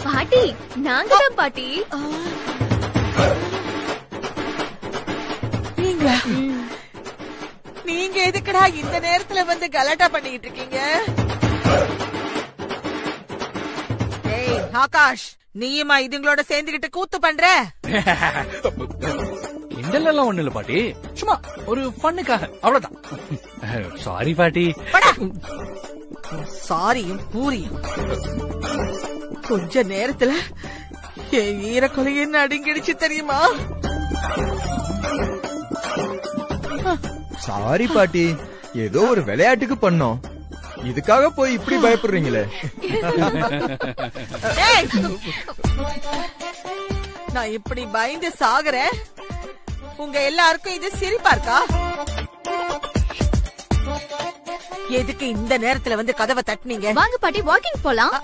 பாட்டி நாங்கதான் பாட்டி. நீங்க எதுக்குடா இந்த நேரத்துல வந்து கலாட்டா பண்ணிட்டு இருக்கீங்க? ஏய் ஆகாஷ், நீயுமா இதுங்களோட சேர்ந்துகிட்டு கூத்து பண்ற? இதெல்லாம் ஒண்ணு இல்ல பாட்டி, சும்மா ஒரு பண்ணுக்காக அவ்வளவுதான். சாரி பாட்டி. சாரியும் பூரியும். கொஞ்ச நேரத்துல என் ஈரக்குலையின்னு அடுங்கிடுச்சு தெரியுமா? சாரி பாட்டி, ஏதோ ஒரு விளையாட்டுக்கு பண்ணோம். இதுக்காக போய் இப்படி பயப்படுறீங்களே? நான் இப்படி பயந்து சாகுறேன், உங்க எல்லாருக்கும் இது சிரிப்பா இருக்கா? எதுக்கு இந்த நேரத்துல வந்து கதவை தட்டினீங்க? வாங்க பாட்டி வாக்கிங் போலாம்.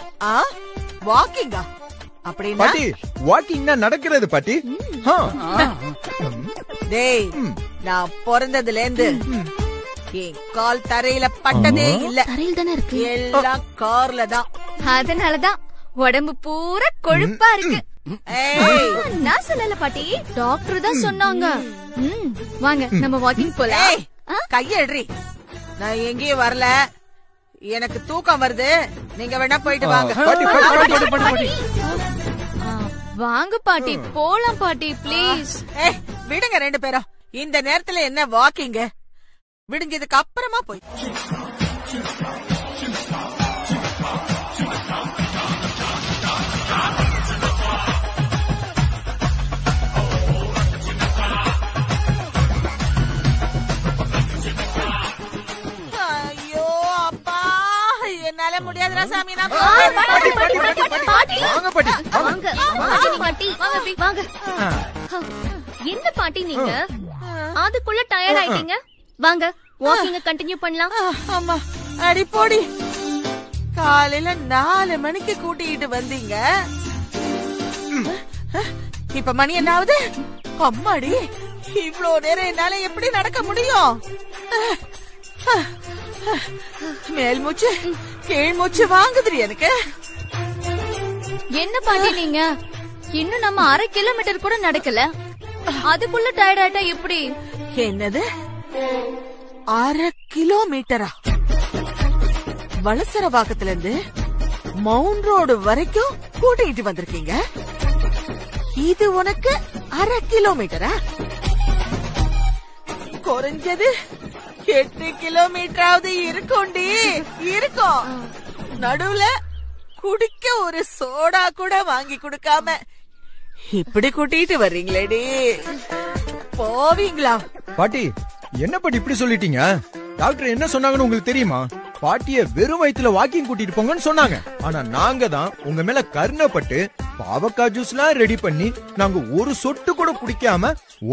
வாக்கிங்கா? அப்படின்னா பாட்டி வாக்கிங்னா நடக்கிறது பாட்டி. டேய், நான் பிறந்ததுல இருந்து என் கால் தரையில பட்டதே இல்ல. தரையில தானே இருக்கு, எல்லாம் கார்ல தான். அதனாலதான் உடம்பு பூரா கொழுப்பா இருக்கு. நான் சொல்லல பாட்டி, டாக்டர் தான் சொன்னாங்க. வாங்க நம்ம வாக்கிங் போலாம். கையேறி நான் எங்கேயும் வரல, எனக்கு தூக்கம் வருது, நீங்க வேணா போயிட்டு வாங்க. வாங்க பாட்டி போலாம் பாட்டி, பிளீஸ். விடுங்க ரெண்டு பேரும், இந்த நேரத்துல என்ன வாக்கிங்க? விடுஞ்சதுக்கு அப்புறமா போய். முடியாதுரா சாமி. நான் பாட்டி பாட்டி பாட்டி பாட்டி வாங்க பாட்டி வாங்க வாங்க பாட்டி வாங்க வாங்க. என்ன பாட்டி நீங்க அதுக்குள்ள டயர்ட் ஆயிட்டீங்க? வாங்க வாக்கிங் கண்டினியூ பண்ணலாம். ஆமா அடி போடி, காலையில 4 மணிக்கு கூட்டிட்டு வந்தீங்க, இப்ப மணி என்ன ஆகுது? அம்மாடி, இவ்ளோ நேரம் என்னால எப்படி நடக்க முடியும்? மேல் மூச்சு கீழ் மூச்சு வாங்குது எனக்கு. என்ன பாட்டி நீங்க இன்னும் நம்ம 1/2 கிலோமீட்டர் கூட நடக்கல, அதுக்குள்ள டயர்ட் ஆயிட்டா எப்படி? என்னது 1/2 கிலோமீட்டரா? வலசரவாக்கத்துல இருந்து மவுண்ட் ரோடு வரைக்கும் கூட்டிட்டு வந்திருக்கீங்க, இது உனக்கு 1/2 கிலோமீட்டரா? குறைஞ்சது 8 கிலோமீட்டராவது இருக்கும்டி இருக்கும். நடுவுல குடிக்க ஒரு சோடா கூட வாங்கி குடுக்காம இப்படி கூட்டிட்டு வர்றீங்களேடி, போவீங்களா? பாட்டி என்ன பாட்டி இப்படி சொல்லிட்டீங்க? டாக்டர் என்ன சொன்னாங்கன்னு உங்களுக்கு தெரியுமா? பாட்டிய வெறும் வயித்துல வாக்கிங் கூட்டிட்டு போங்கன்னு சொன்னாங்க. ஆனா நாங்க தான் உங்க மேல கருணைப்பட்டு பாவக்காய் ஜூஸ் எல்லாம் ரெடி பண்ணி நாங்க ஒரு சொட்டு கூட குடிக்காம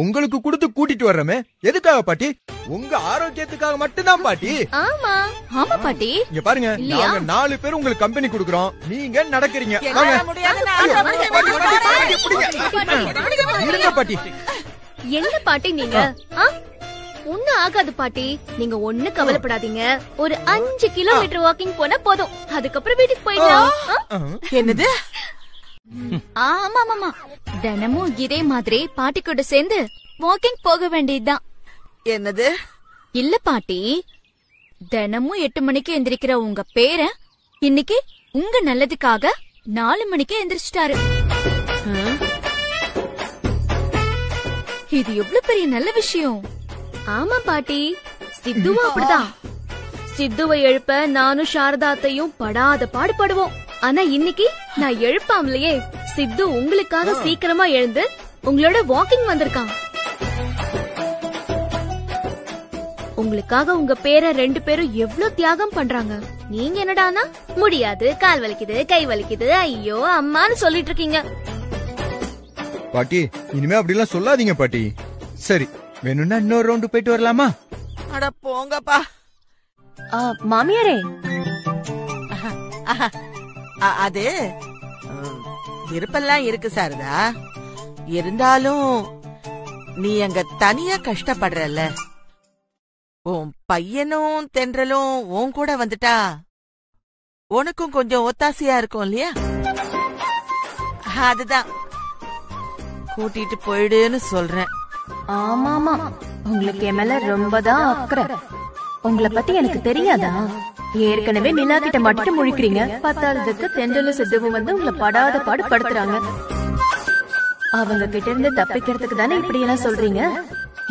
உங்களுக்கு கொடுத்து கூட்டிட்டு வர்றோமே. எதுக்காக பாட்டி? உங்க ஆரோக்கியத்துக்காக மட்டும்தான் பாட்டி. ஆமா ஆமா பாட்டி, இங்க பாருங்க, நாங்க 4 பேர் உங்களுக்கு கம்பெனி குடுக்குறோம், நீங்க நடக்கிறீங்க. இருங்க பாட்டி. என்ன பாட்டி நீங்க? ஒண்ணு ஆகாது பாட்டி, நீங்க ஒண்ணு கவலைப்படாதீங்க. ஒரு 5 கிலோமீட்டர் வாக்கிங் போனா போதும், அதுக்கப்புறம் வீட்டுக்கு போயிடலாம். என்னது? ஆமா ஆமா, தினமும் இதே மாதிரி பாட்டி கூட சேர்ந்து வாக்கிங் போக வேண்டியதுதான். என்னது? இல்ல பாட்டி, தினமும் 8 மணிக்கு எந்திரிக்கிற உங்க பேரன் இன்னைக்கு உங்க நல்லதுக்காக 4 மணிக்கு எந்திரிச்சிட்டாரு. இது எவ்வளவு பெரிய நல்ல விஷயம். ஆமா பாட்டி, சித்துவும் அப்படிதான். சித்துவை எழுப்ப நானும் சாரதாத்தையும் படாத பாடுபடுவோம். ஆனா இன்னைக்கு நான் எழுப்பாமலையே சித்து உங்களுக்காக சீக்கிரமா எழுந்து உங்களோட வாக்கிங் வந்திருக்கான். உங்களுக்காக உங்க பேரை 2 பேரும் எவ்வளவு தியாகம் பண்றாங்க. நீங்க என்னடானா முடியாது, கால் வலிக்குது, கை வலிக்குது, ஐயோ அம்மான்னு சொல்லிட்டு இருக்கீங்க. பாட்டி இனிமே அப்படி எல்லாம் சொல்லாதீங்க பாட்டி. சரி வேணும்னா இன்னொரு ரவுண்டு போயிட்டு வரலாமா? அட போங்கப்பா. மாமியாரே, அது விருப்பெல்லாம் இருக்கு சாரதா, இருந்தாலும் நீ அங்க தனியா கஷ்டப்படுறல்ல. உன் பையனும் தென்றலும் உன் கூட வந்துட்டா உனக்கும் கொஞ்சம் ஒத்தாசையா இருக்கும் இல்லையா? அதுதான் கூட்டிட்டு போயிடுன்னு சொல்றேன். ஆமாமா, உங்களுக்கு என் மேல ரொம்பதான் அக்கறை. உங்களை பத்தி எனக்கு தெரியாதா? ஏற்கனவே நிலா கிட்ட மாட்டிட்டு முழிக்கிறீங்க. பத்தாததுக்கு தென்றலும் சித்துவும் வந்து உங்களை படாத பாடு படுத்துறாங்க. அவங்க கிட்ட இருந்து தப்பிக்கிறதுக்கு தானே இப்படி எல்லாம் சொல்றீங்க?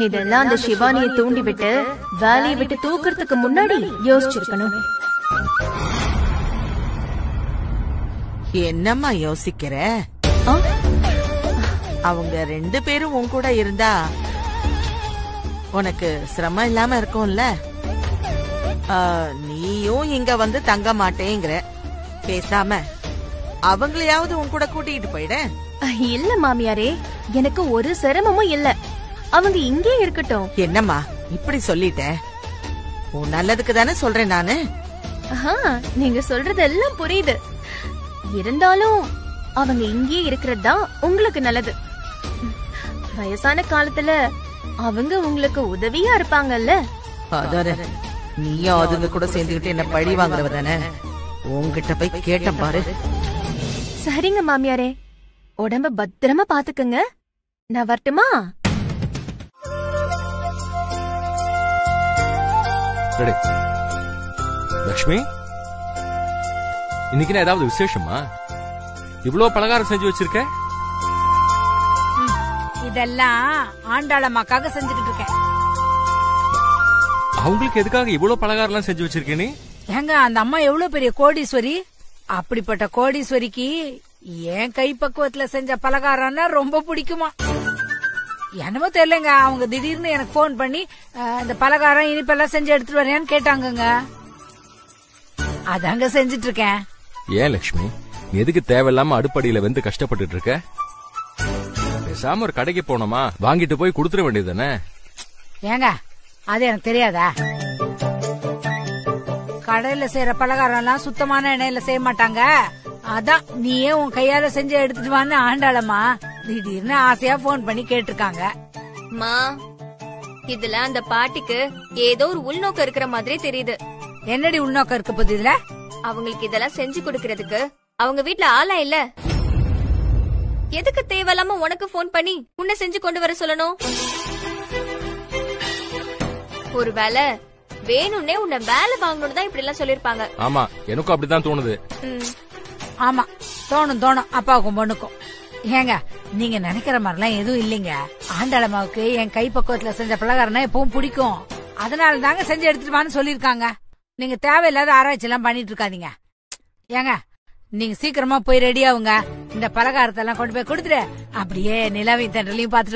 இதெல்லாம் அந்த சிவானியை தூண்டி விட்டு வேலையை விட்டு தூக்குறதுக்கு முன்னாடி யோசிச்சிருக்கணும். என்னம்மா யோசிக்கிற? அவங்க 2 பேரும் உன் கூட இருந்தா உனக்கு சிரமம் இல்லாம இருக்கும்ல. நீயும் இங்க வந்து தங்க மாட்டேங்கிற, பேசாம அவங்களையாவது உன் கூட கூட்டிட்டு போயிட. இல்ல மாமியாரே, எனக்கு ஒரு சிரமமும் இல்ல, அவங்க இங்கே இருக்கட்டும். என்னம்மா இப்படி சொல்லிட்ட? உன் நல்லதுக்கு தானே சொல்றேன் நானு. நீங்க சொல்றது எல்லாம் புரியுது, இருந்தாலும் அவங்க இங்கே இருக்கிறது தான் உங்களுக்கு நல்லது. வயசான காலத்துல அவங்க உங்களுக்கு உதவியா இருப்பாங்கல்ல. நீயும் அதுங்க கூட சேர்ந்துகிட்டு என்ன பழி வாங்குறவ தானே? உங்ககிட்ட போய் கேட்ட பாரு. சரிங்க மாமியாரே, உடம்ப பத்திரமா பாத்துக்கங்க. நான் வரட்டுமா? லட்சுமி, இன்னைக்கு நான் ஏதாவது விசேஷமா? இவ்ளோ பலகாரம் செஞ்சு வச்சிருக்க. இதெல்லாம் ஆண்டாள் அம்மாக்காக செஞ்சுக்கிட்டு இருக்கேன். அவங்களுக்கு எதுக்காக இவ்ளோ பலகாரம் செஞ்சு வச்சிருக்கேன் நீ? ஏங்க, அந்த அம்மா எவ்வளவு பெரிய கோடீஸ்வரி. அப்படிப்பட்ட கோடீஸ்வரிக்கு ஏன் கைப்பக்குவத்துல செஞ்ச பலகாரம்னா ரொம்ப பிடிக்குமா என்னமோ தெரியலங்க. அவங்க திடீர்னு எனக்கு போன் பண்ணி இந்த பலகாரம் இனிப்பெல்லாம் செஞ்சு எடுத்துட்டு வரேன்னு கேட்டாங்க. அதாங்க செஞ்சுட்டு இருக்கேன். ஏன் லட்சுமி, எதுக்கு தேவையில்லாம அடுப்படியில வந்து கஷ்டப்பட்டு இருக்க? பேசாம ஒரு கடைக்கு போனோமா, வாங்கிட்டு போய் குடுத்துட வேண்டியதுதானே. ஏங்க அது எனக்கு தெரியாதா? கடையில செய்யற பலகாரம் எல்லாம் சுத்தமான எண்ணெயில செய்ய மாட்டாங்க. அதான் நீயே உன் கையால செஞ்சு எடுத்துட்டு வான்னு ஆண்டாளம்மா திடீர்னு ஆசையா போன் பண்ணி கேட்டிருக்காங்க. மா, இதுல அந்த பாட்டிக்கு ஏதோ ஒரு உள்நோக்கம் இருக்கிற மாதிரி தெரியுது. என்னடி உள்நோக்கம் இருக்க போது இதுல? அவங்களுக்கு இதெல்லாம் செஞ்சு கொடுக்கறதுக்கு அவங்க வீட்டுல ஆளா இல்ல. எதுக்கு தேவையில்லாம உனக்கு போன் பண்ணி உன்னை செஞ்சு கொண்டு வர சொல்லணும்? ஒருவேளை வேணும்னே உன்னை வேலை வாங்கணும் தான் இப்படி எல்லாம் சொல்லிருப்பாங்க. ஆமா, எனக்கும் அப்படிதான் தோணுது. ஆமா தோணும் தோணும், அப்பாவுக்கும் பொண்ணுக்கும். ஏங்க நீங்க நினைக்கிற மாதிரி எல்லாம் எதுவும் இல்லைங்க. ஆண்டாளம்மாவுக்கு என் கை பக்குவத்துல செஞ்ச பலகாரம்னா எப்பவும் பிடிக்கும். அதனால தாங்க செஞ்சு எடுத்துட்டு வான்னு சொல்லிருக்காங்க. நீங்க தேவையில்லாத ஆராய்ச்சி எல்லாம் பண்ணிட்டு இருக்காதீங்க. ஏங்க நீங்க சீக்கிரமா போய் ரெடி ஆகுங்க. இந்த பலகாரத்தை எல்லாம் கொண்டு போய் கொடுத்துட்டு அப்படியே நிலவையும் தண்டலையும் பாத்துட்டு